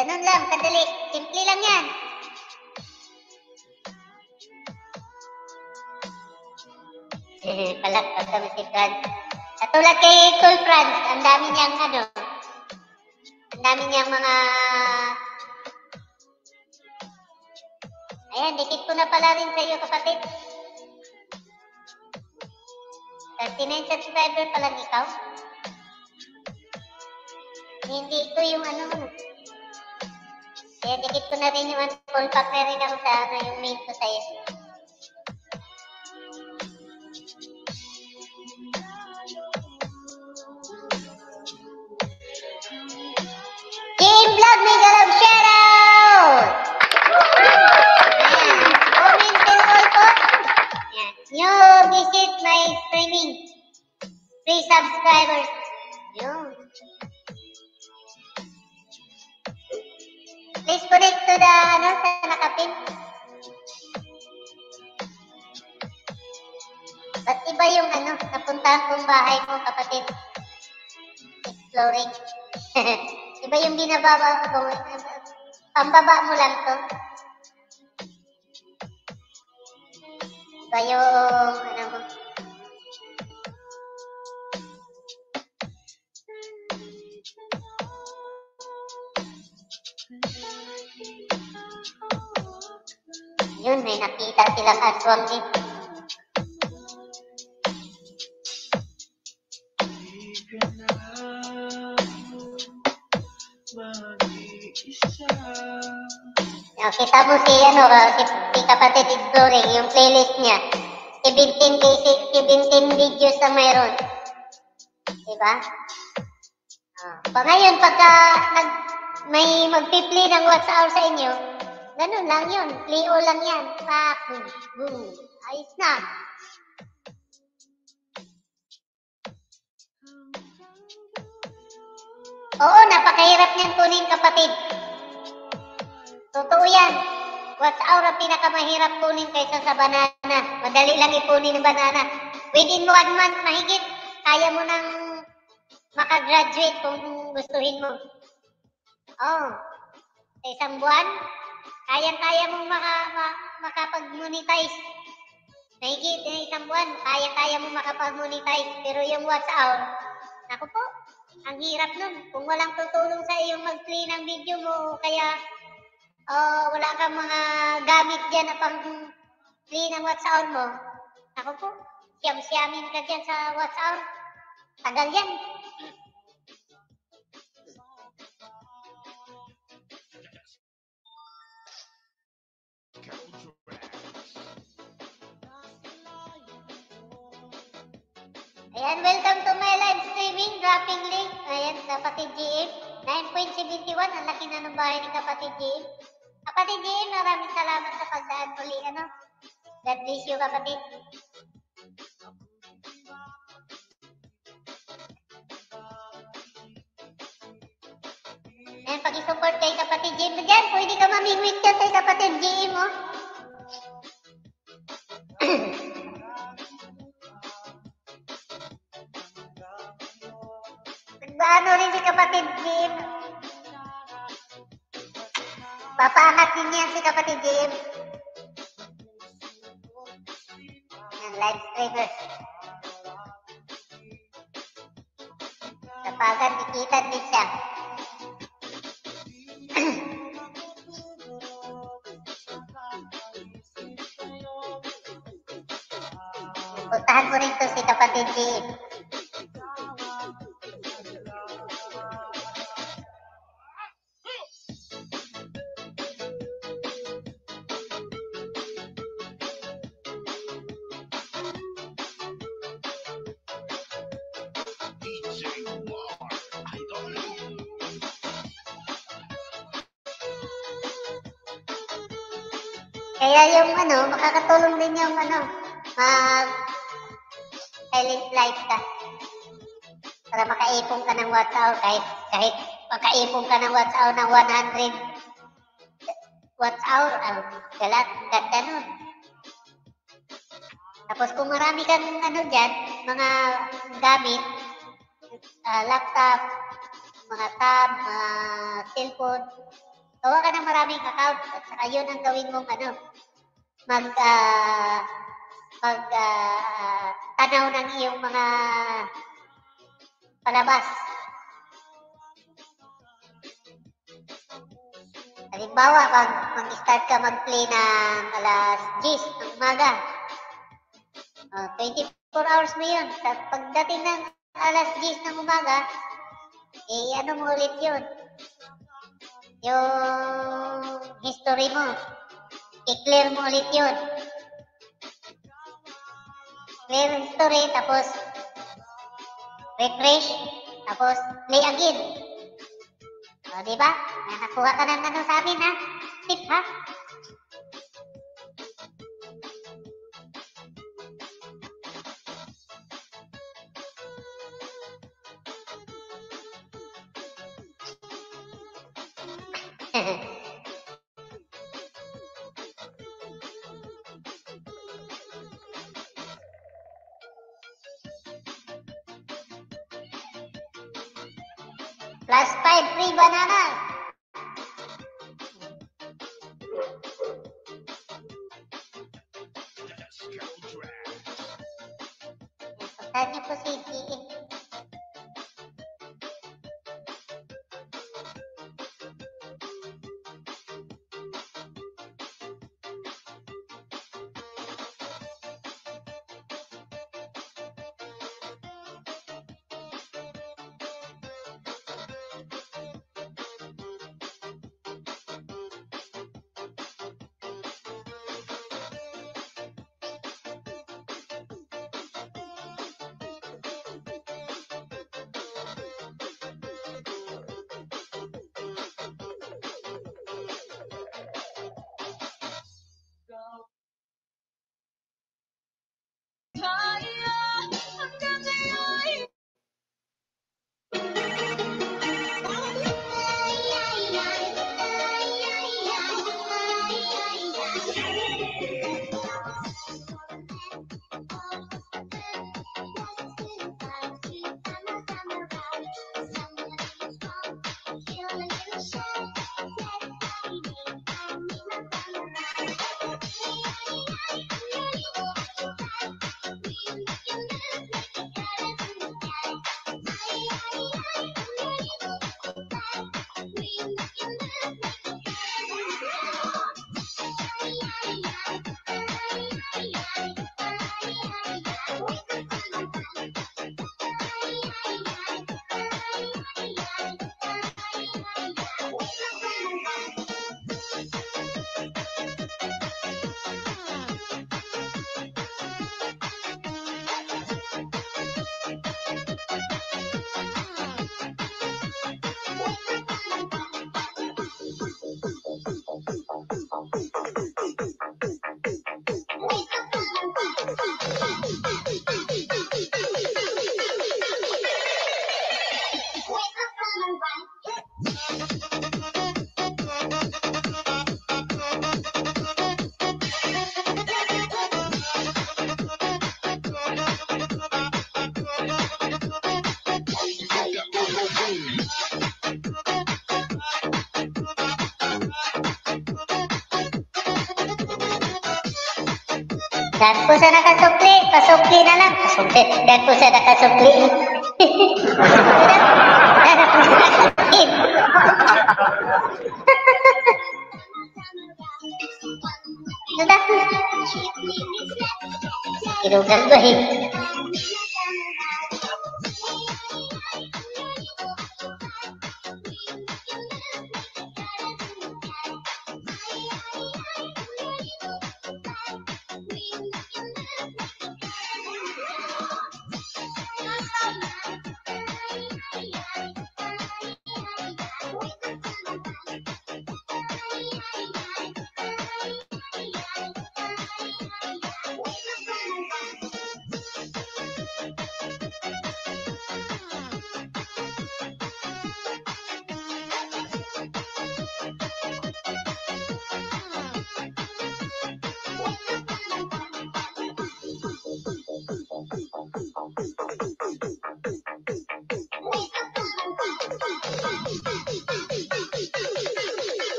Ganun lang, kadali. Simple lang yan. Palakpak kami si Franz. Katulad kay Cool Franz, ang dami niyang ano, ang dami niyang mga, ayan, dikit ko na pala rin sa iyo kapatid. thirty-nine subscriber pala ikaw. Hindi ito yung ano, Kaya dikit ko na rin yung contact na rin ako sa ano, yung mail ko sa I S O. Game Vlog, may galab shoutout! Ayan, comment kayo ko ito. Ayan, you visit my streaming. Free subscribers. Ayan. Please connect to the ano sa nakapin. Ba't iba yung ano, napuntahan kong bahay mo kapatid? Exploring. Iba yung binababa ko. Pambaba mo lang to. Iba yung ano mo. Yun, may nakita silang adwang din. Oh, kita mo si, ano, si, si kapatid exploring, yung playlist niya. seventeen videos na mayroon. Diba? Oh. Pa ngayon, pagka nag, may magpi-play ng what's hour sa inyo, ganun lang yun. Play-o lang yan. Pak, boom, boom. Ayos na. Oo, napakahirap niyan kunin kapatid. Totoo yan. What's hour ang pinakamahirap kunin kaysa sa banana. Madali lang ipunin ng banana. Within one month, mahigit. Kaya mo nang makagraduate kung gustuhin mo. Oo. Sa isang buwan, kaya-kaya mong maka, ma, makapag-monetize. Nahigit na isang buwan, kaya-kaya mong makapag-monetize. Pero yung what's out, naku po, ang hirap nun. Kung walang tutulong sa iyong mag-play ng video mo, o kaya uh, wala kang mga gamit dyan na pag-play ng what's out mo, naku po, siyam-siyamin ka dyan sa what's out. Tagal yan. Ayan, welcome to my live streaming, dropping link. Ayan, kapatid G M, nine point seven one, ang laki na ng bahay ni kapatid G M. Kapatid G M, maraming salamat sa pagdaan muli, ano? God bless you, kapatid. Ayan, pakisupport kay kapatid G M. Diyan, pwede ka mamingwit ka kay kapatid G M, oh. Ano rin si kapatid G M? Papaangat din yan si kapatid G M. Yan, live streamers. Kapagan, ikita din siya. Puntahan mo rin to si kapatid G M. Kaya yung ano, makakatulong din yung ano, mag silent life ka. Para makaipong ka ng watch hour, kahit, kahit makaipong ka ng watch hour ng one hundred watch hour, oh, galat, ganda nun. Tapos kung marami kang ano dyan, mga gamit, uh, laptop, mga tab, mga cellphone, gawa ka ng maraming account at saka yun ang gawin mong ano, mag, uh, mag, uh, tanaw ng iyong mga palabas. Halimbawa, mag, mag-start ka mag-play ng alas ten ng umaga. Uh, twenty-four hours mo yun. Sa pagdating ng alas ten ng umaga, eh ano mo ulit yun? Yung Click to remove. I-clear mo ulit yun. Clear history, tapos refresh, tapos play again. O, diba? Nakakuha ka ng ano sa amin, ha? Tip, ha? Plus five free bananas. Pagkakas niyo po si T F. Dahil po sa nakasukli, pasukli na lang. Pasukli. Dahil po sa nakasukli. Dahil po sa nakasukli. Duda. Irugan ko eh.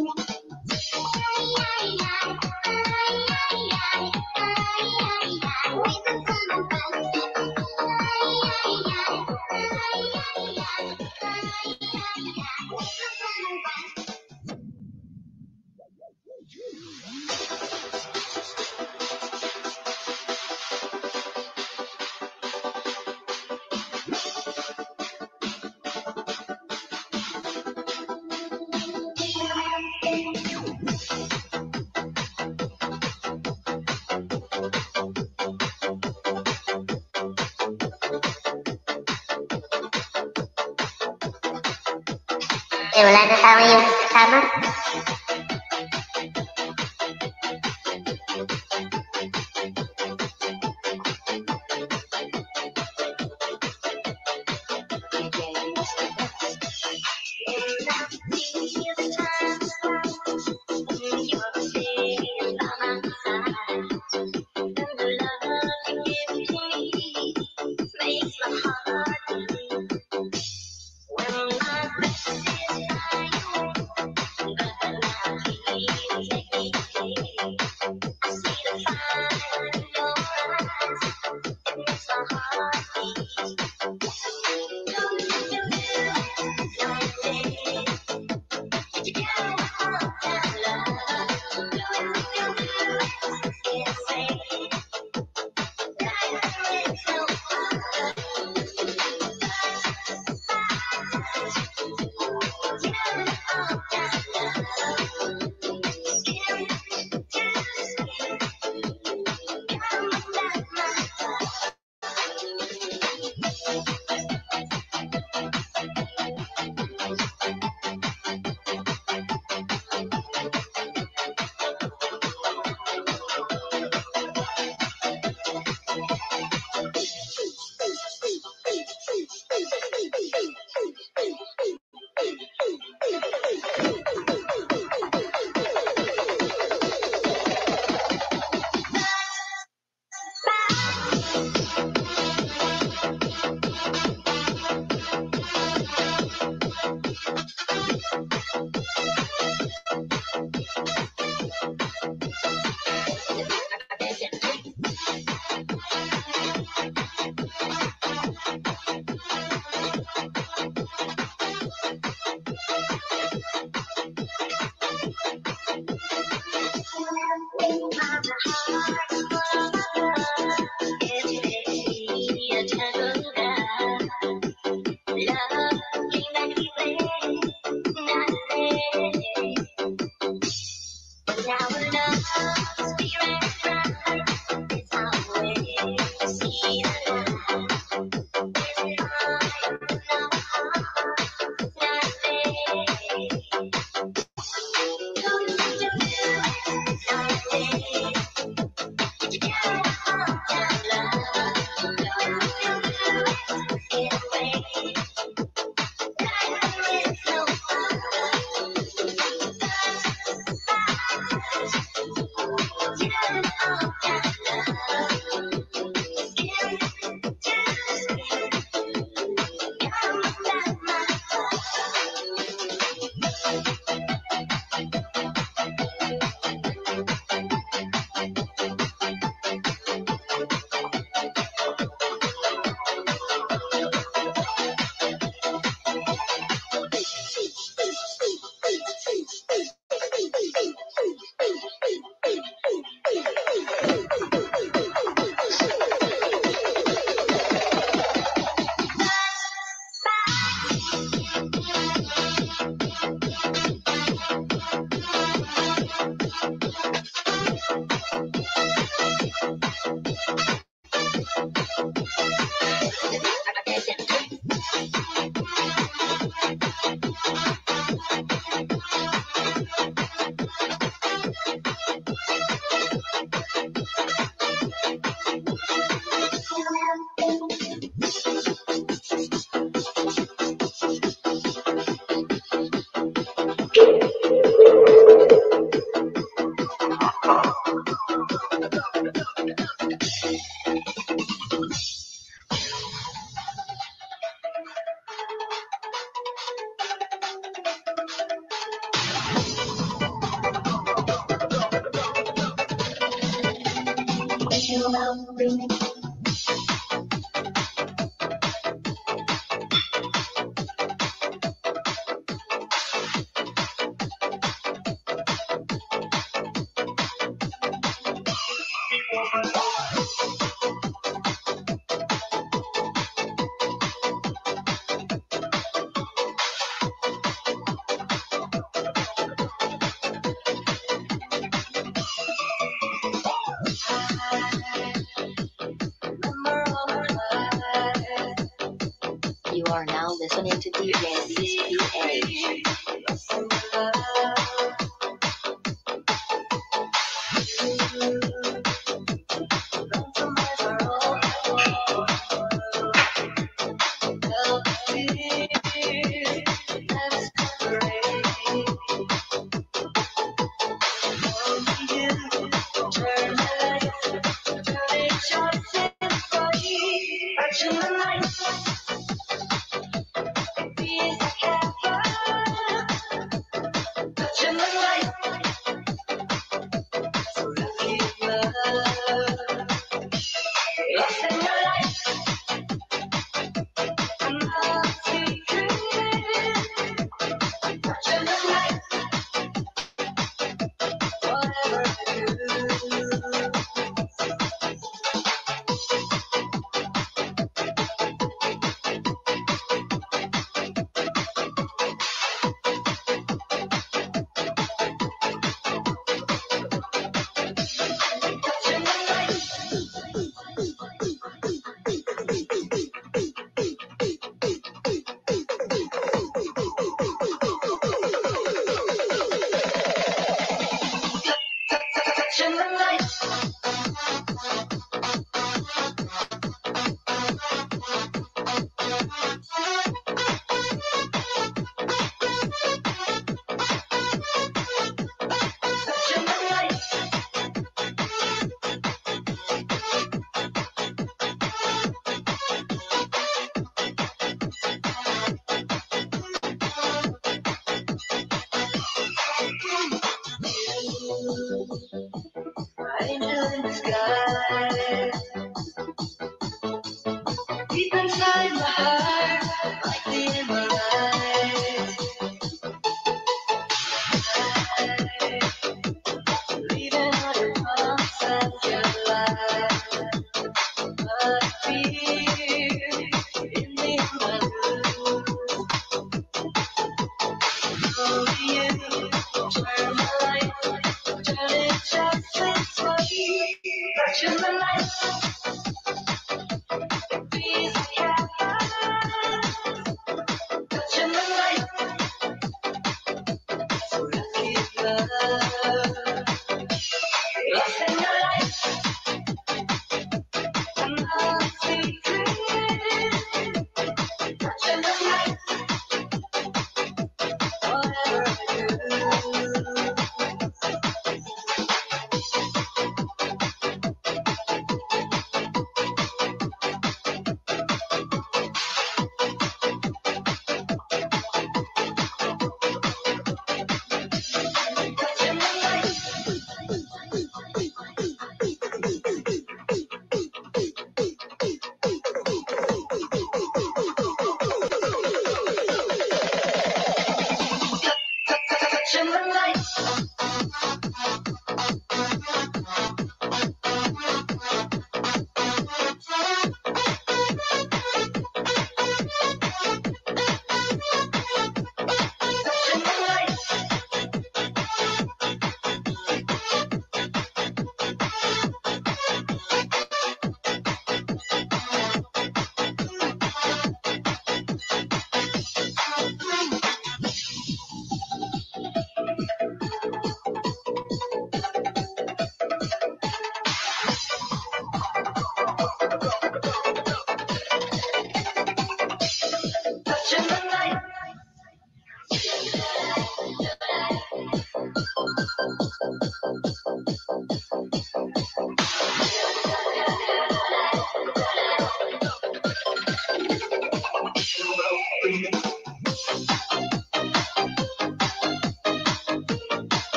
Thank you. Yolanda sama Yus sama. You are now listening to D J B S P H.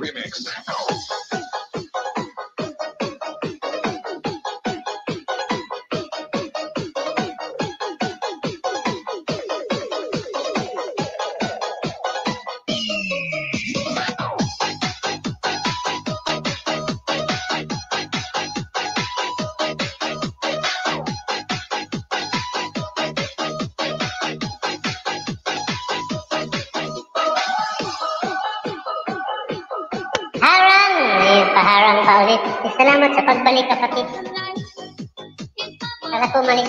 remix. Salamat sa pagbalik, kapatid. Para pumalis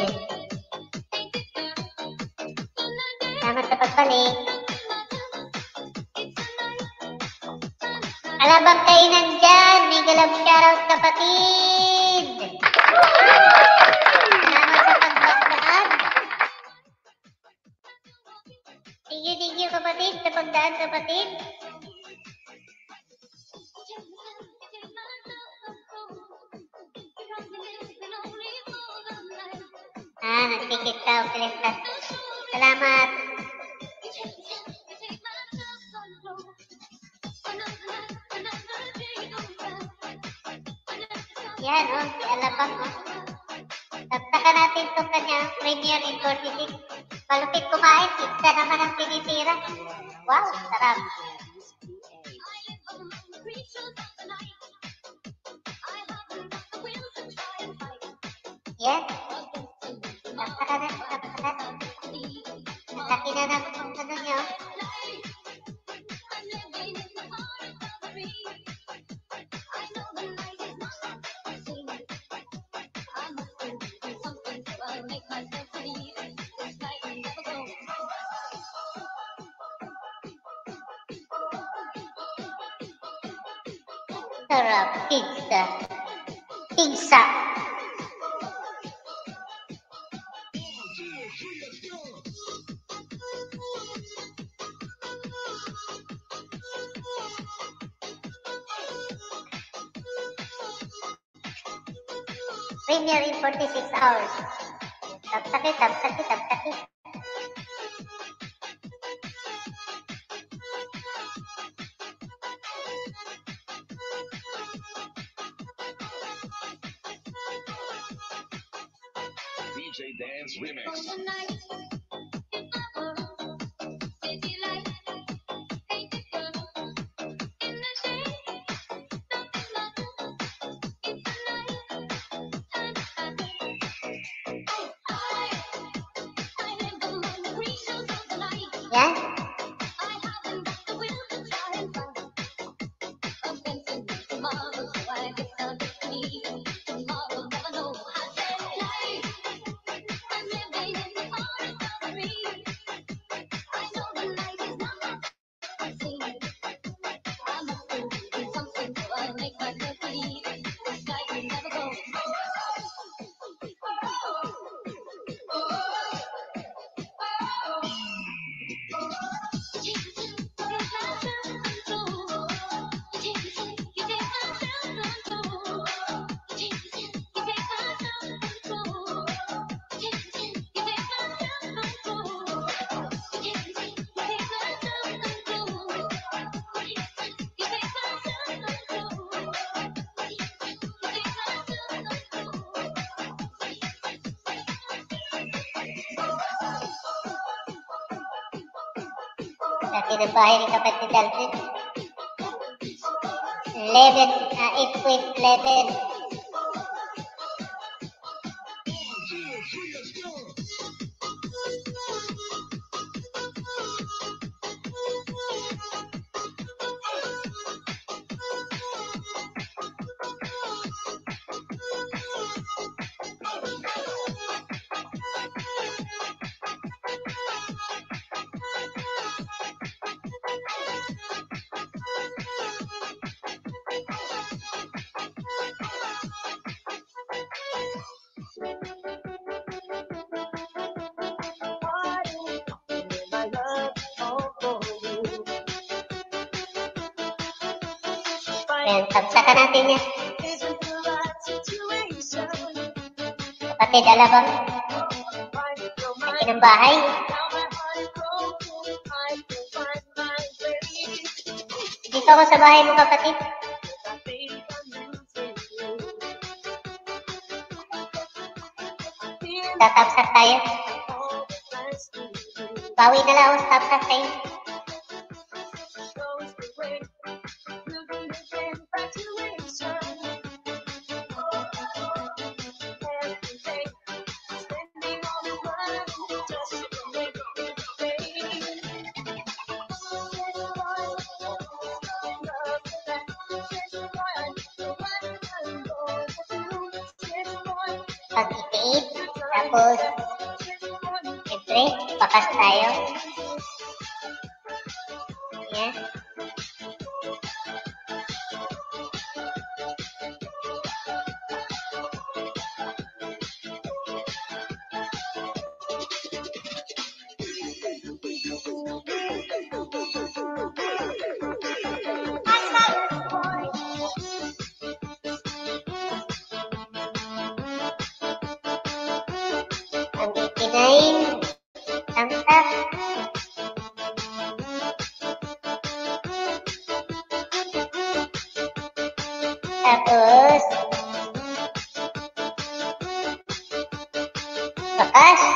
Salamat sa pagbalik. Alabang kayo nandyan. May galab shoutout, kapatid. Salamat sa pagdaan. Thank you, thank you, kapatid. Sa pagdaan, kapatid. Ah, nagtikit daw, Kalista. Salamat. Yan, oh, si Alabang, oh. Taptakan natin itong kanyang premier in forty-six. Malupit kumain, pizza naman ang pinitira. Wow, sarap. Yes. Napakana, napakana. Ang laki na ng ano nyo. Sarap, pizza. Pizza. Premier in forty-six hours. Tapsaki, tapsaki, tapsaki. D J Dance Remix. Laki ng bahay ni kapatid Alfred. eleven, eight point eleven. Ayan, tapsakan natin yan. Kapatid Alabang. Laki ng bahay. Toko sebelah muka Fatih. Tatap sa tayo. Bawi na lang ang tatap sa tayo. Tapos, siyempre, pakas tayo. Ayan. Terus bekas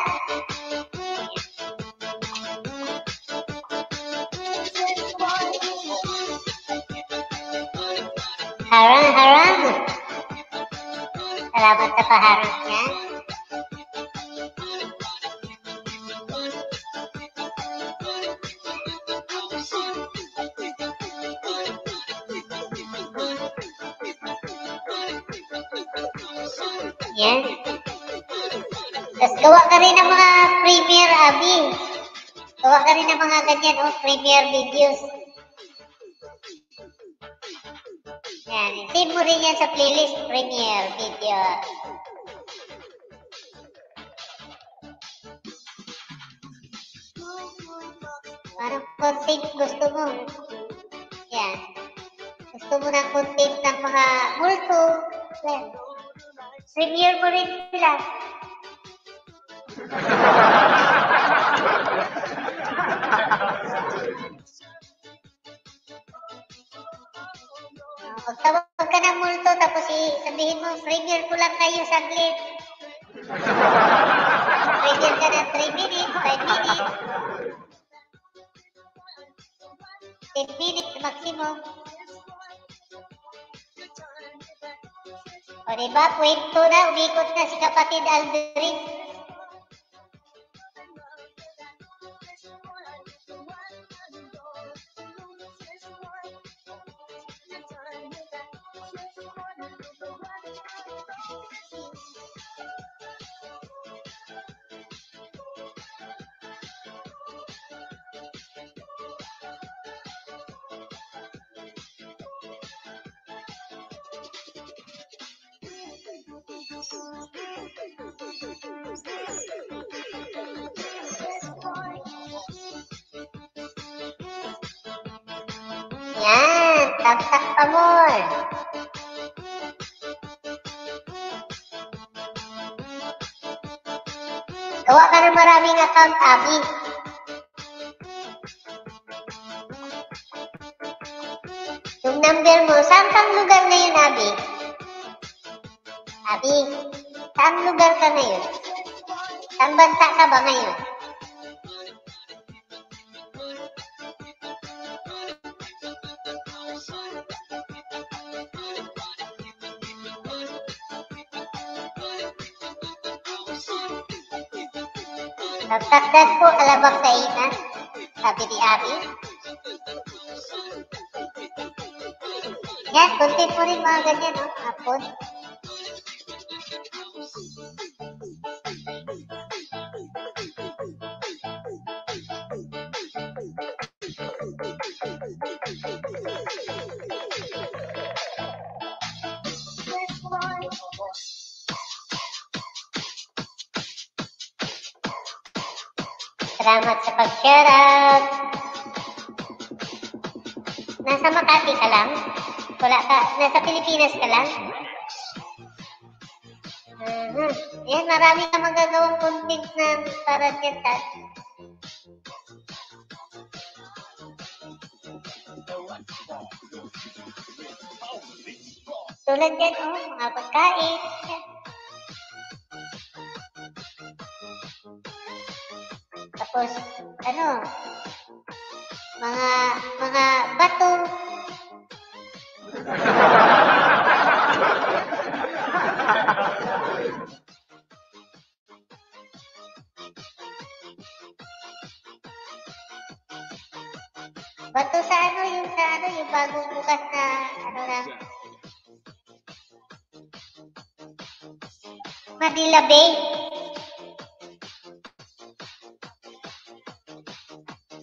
haram haram selamat apa haramnya yan. Tapos gawa ka rin ng mga Premiere Abi. Gawa ka rin ng mga ganyan o oh, Premiere videos. Yan. Save mo rin yan sa playlist Premiere video. Parang content gusto mo. Yan. Gusto mo ng content ng mga multo. Yan. Premiere mo rin sila. Magtawag ka ng multo tapos sabihin mo, Premiere ko lang kayo saglit. Premiere ka ng three minutes, five minutes. ten minutes maximum. O diba, kwento na, umikot na si kapatid Aldrin. Yan, tap-tap pa mo. Gawa ka ng maraming account, Abi. Yung number mo, saan kang lugar ngayon, Abi? Abi, saan lugar ka ngayon? Saan bansa ka ba ngayon? Pagtakdas po alabang sa ina, sabi ni Abi. Yan, content po rin mga ganyan, no? Hapon. Salamat sa pag-shoutout. Nasa Makati ka lang? Wala ka? Nasa Pilipinas ka lang? Uh-huh. Ayan, marami ka magagawang content na para dyan ka. Sulit kan kamu menghapus kain? Terus, anu, mga mga batu. Batu sa ano yung sa ano yung bagong bukas na ano na Manila Bay.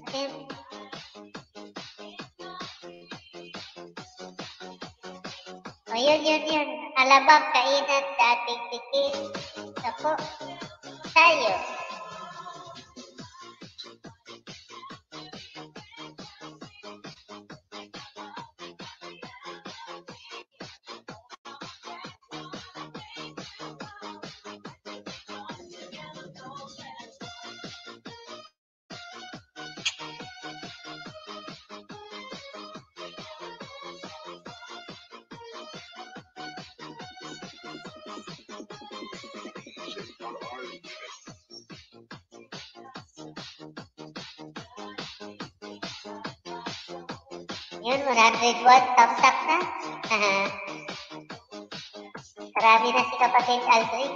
Okay. Oh, yun yun yun. Alabang kainan sa ating tikin. Tapo tayo. Yun, one hundred watts, thumbs up na. Marami na si kapatid Aldrin.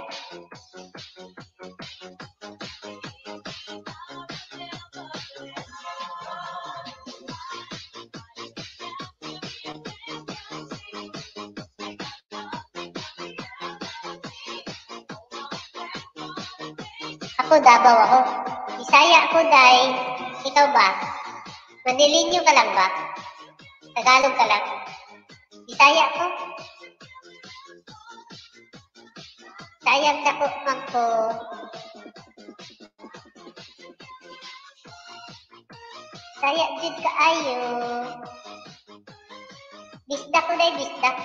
Ako, Davao ako. Bisaya ako, Day. Ikaw ba? Manilinyo ka lang ba? Tagalog ka lang. Bisaya ko. Sayang na ko, Mang ko. Saya jud ka ayo. Bisdak ko dahil bisdak.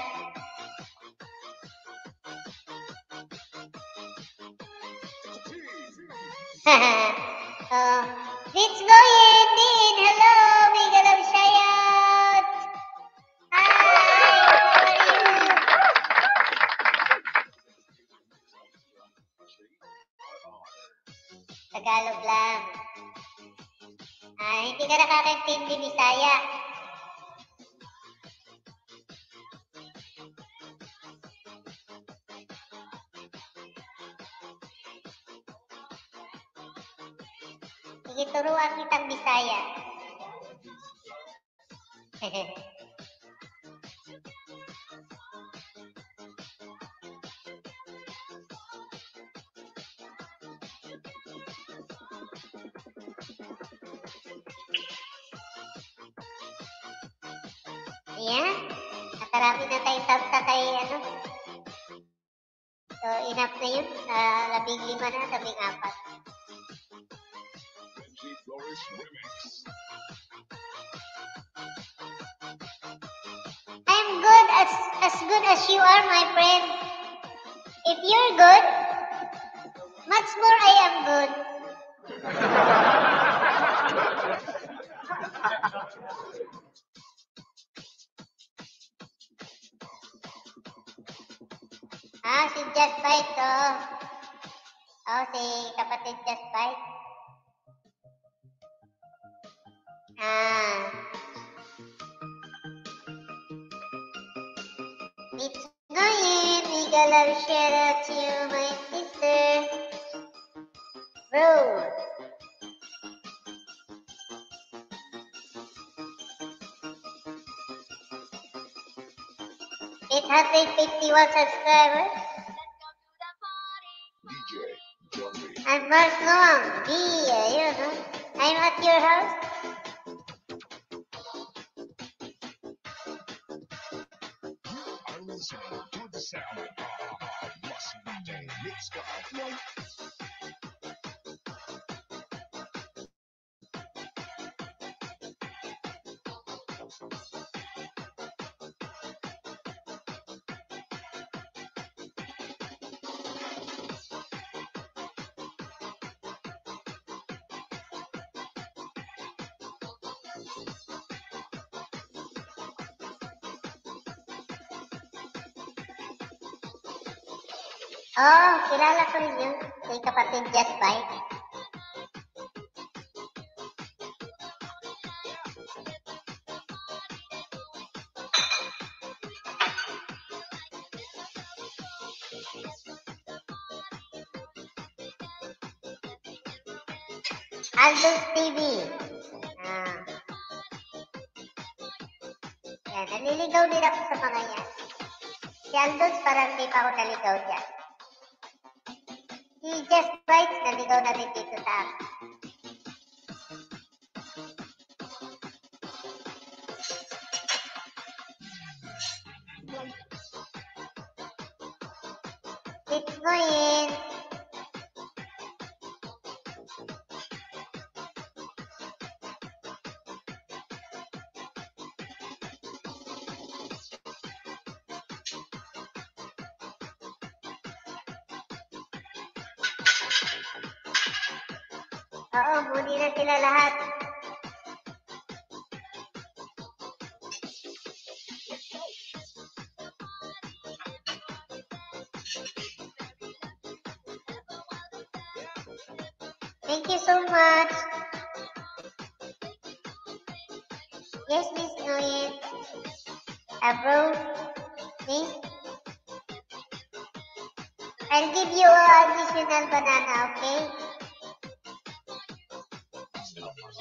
Oh. It's going in. Hello, mga love saya. Tagalog lang. Ah, hindi ka nakakaintindi Bisaya. Sige, turuan kitang Bisaya. Yeah, nakarami na tayong thumbs na tayo, ano. So, enough na yun. Uh, labing lima na, labing apat. I'm good as as good as you are, my friend. If you're good, much more I am good. Ah, si Just Bite to. Oh, si kapatid Just Bite. Ah. It's going, we gotta share out to my sister. Bro. eight hundred fifty-one subscribers. I'm Mars Noang. D, ayun, no? I'm at your house. Oh, kira langsung review. Saya kepatin just buy. Aldus T V. Nah. Ya, naliligaw din ako sa mga yan. Si Aldus parang di pa ako naligaw dyan. Si Just Bites naligaw na rin dito sa akin. Tips mo yun. Oo, budi na sila lahat. Thank you so much. Yes, Miss Noyet. Approve, please. I'll give you an additional banana, okay?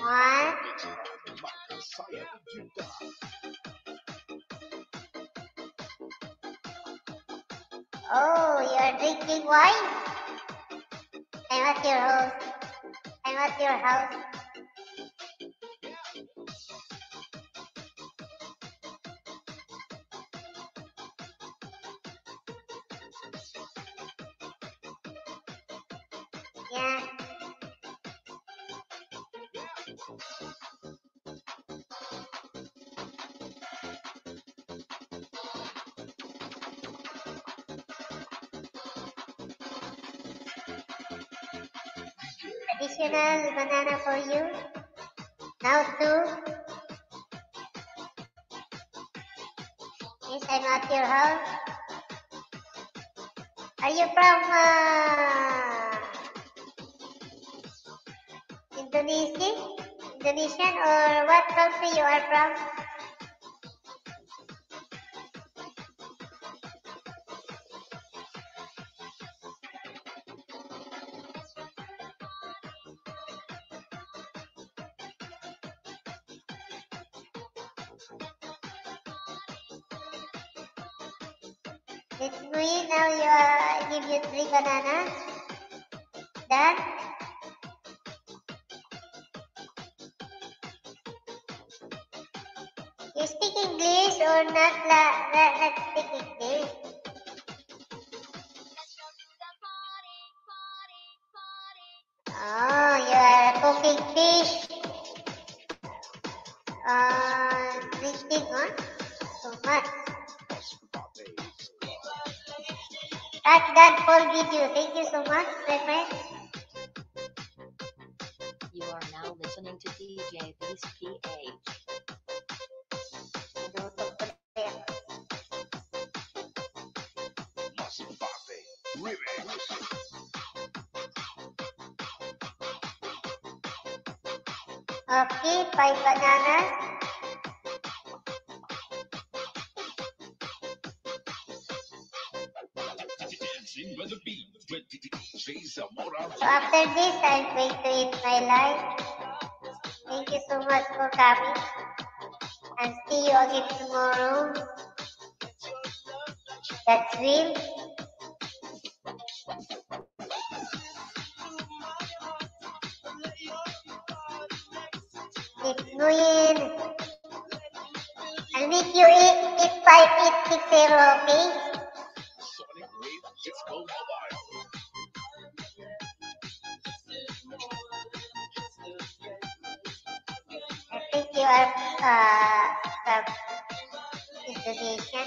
One. Oh, you're drinking wine? I'm at your house. I'm at your house. Yeah. Additional banana for you. Now two. Yes, I'm at your house. Are you from uh, Indonesia? Indonesian or what country you are from? Let's do it now. You are, I give you three bananas. Done. You speak English or not? Let's speak English. Oh, you are cooking fish. Uh, drinking what? So much. That God forgive you. Thank you so much, my friend. You are now listening to D J Beast P H. Okay, five bananas. So after this, I'm going to eat my life. Thank you so much for coming. And see you again tomorrow. That's real. Nuyin, I'll make you eat if five eat six zero, okay? I think you are uh from Indonesia.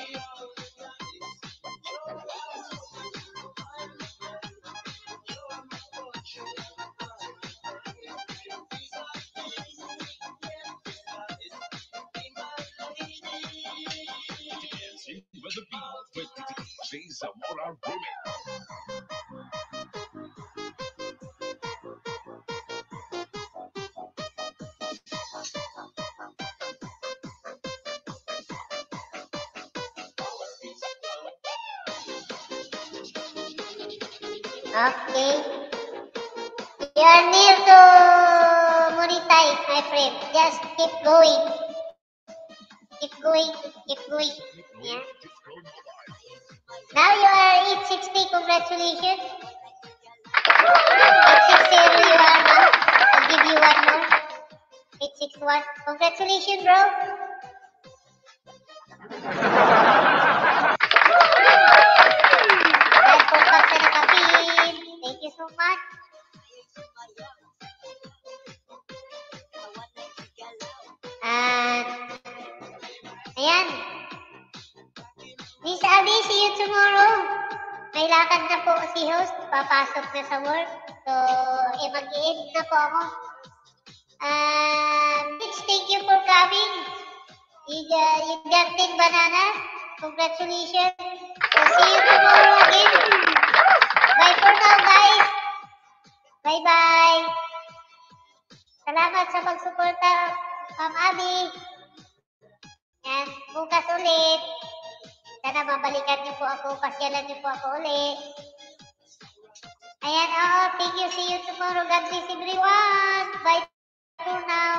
These are more our women. Okay. You are near to monetize, my friend. Just keep going. Keep going. Keep going. Yeah. Now you are at sixty. Congratulations. At sixty you are now. I'll give you one more. At sixty-one. Congratulations, bro. Thank you so much. And ayan. Miss Ali, see you tomorrow. May lakad na po si host. Papasok na sa work. So, eh, mag-end na po ako. And uh, thank you for coming. You got, you got ten banana. Congratulations. So, see you tomorrow again. Bye for now, guys. Bye-bye. Salamat sa pagsuporta, Ma'am Abby. Yan, bukas ulit. Sana babalikan niyo po ako, pasyalan niyo po ako ulit. Ayan, oo, oh, thank you, see you tomorrow. God bless everyone. Bye for now.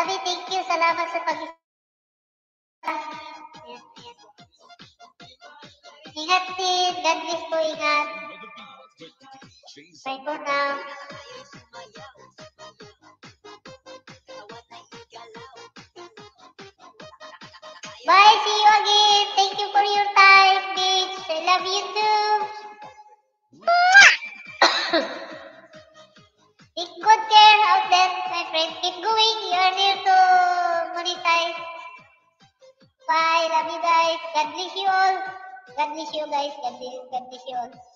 Abby, thank you. Salamat sa pag- Ingat din, God bless po, ingat. Bye for now. Bye, see you again. Thank you for your time, bitch. I love you too. Take good care out there, my friend. Keep going. You are near to monetize. Bye, love you guys. God bless you all. God bless you guys. God bless, God bless you all.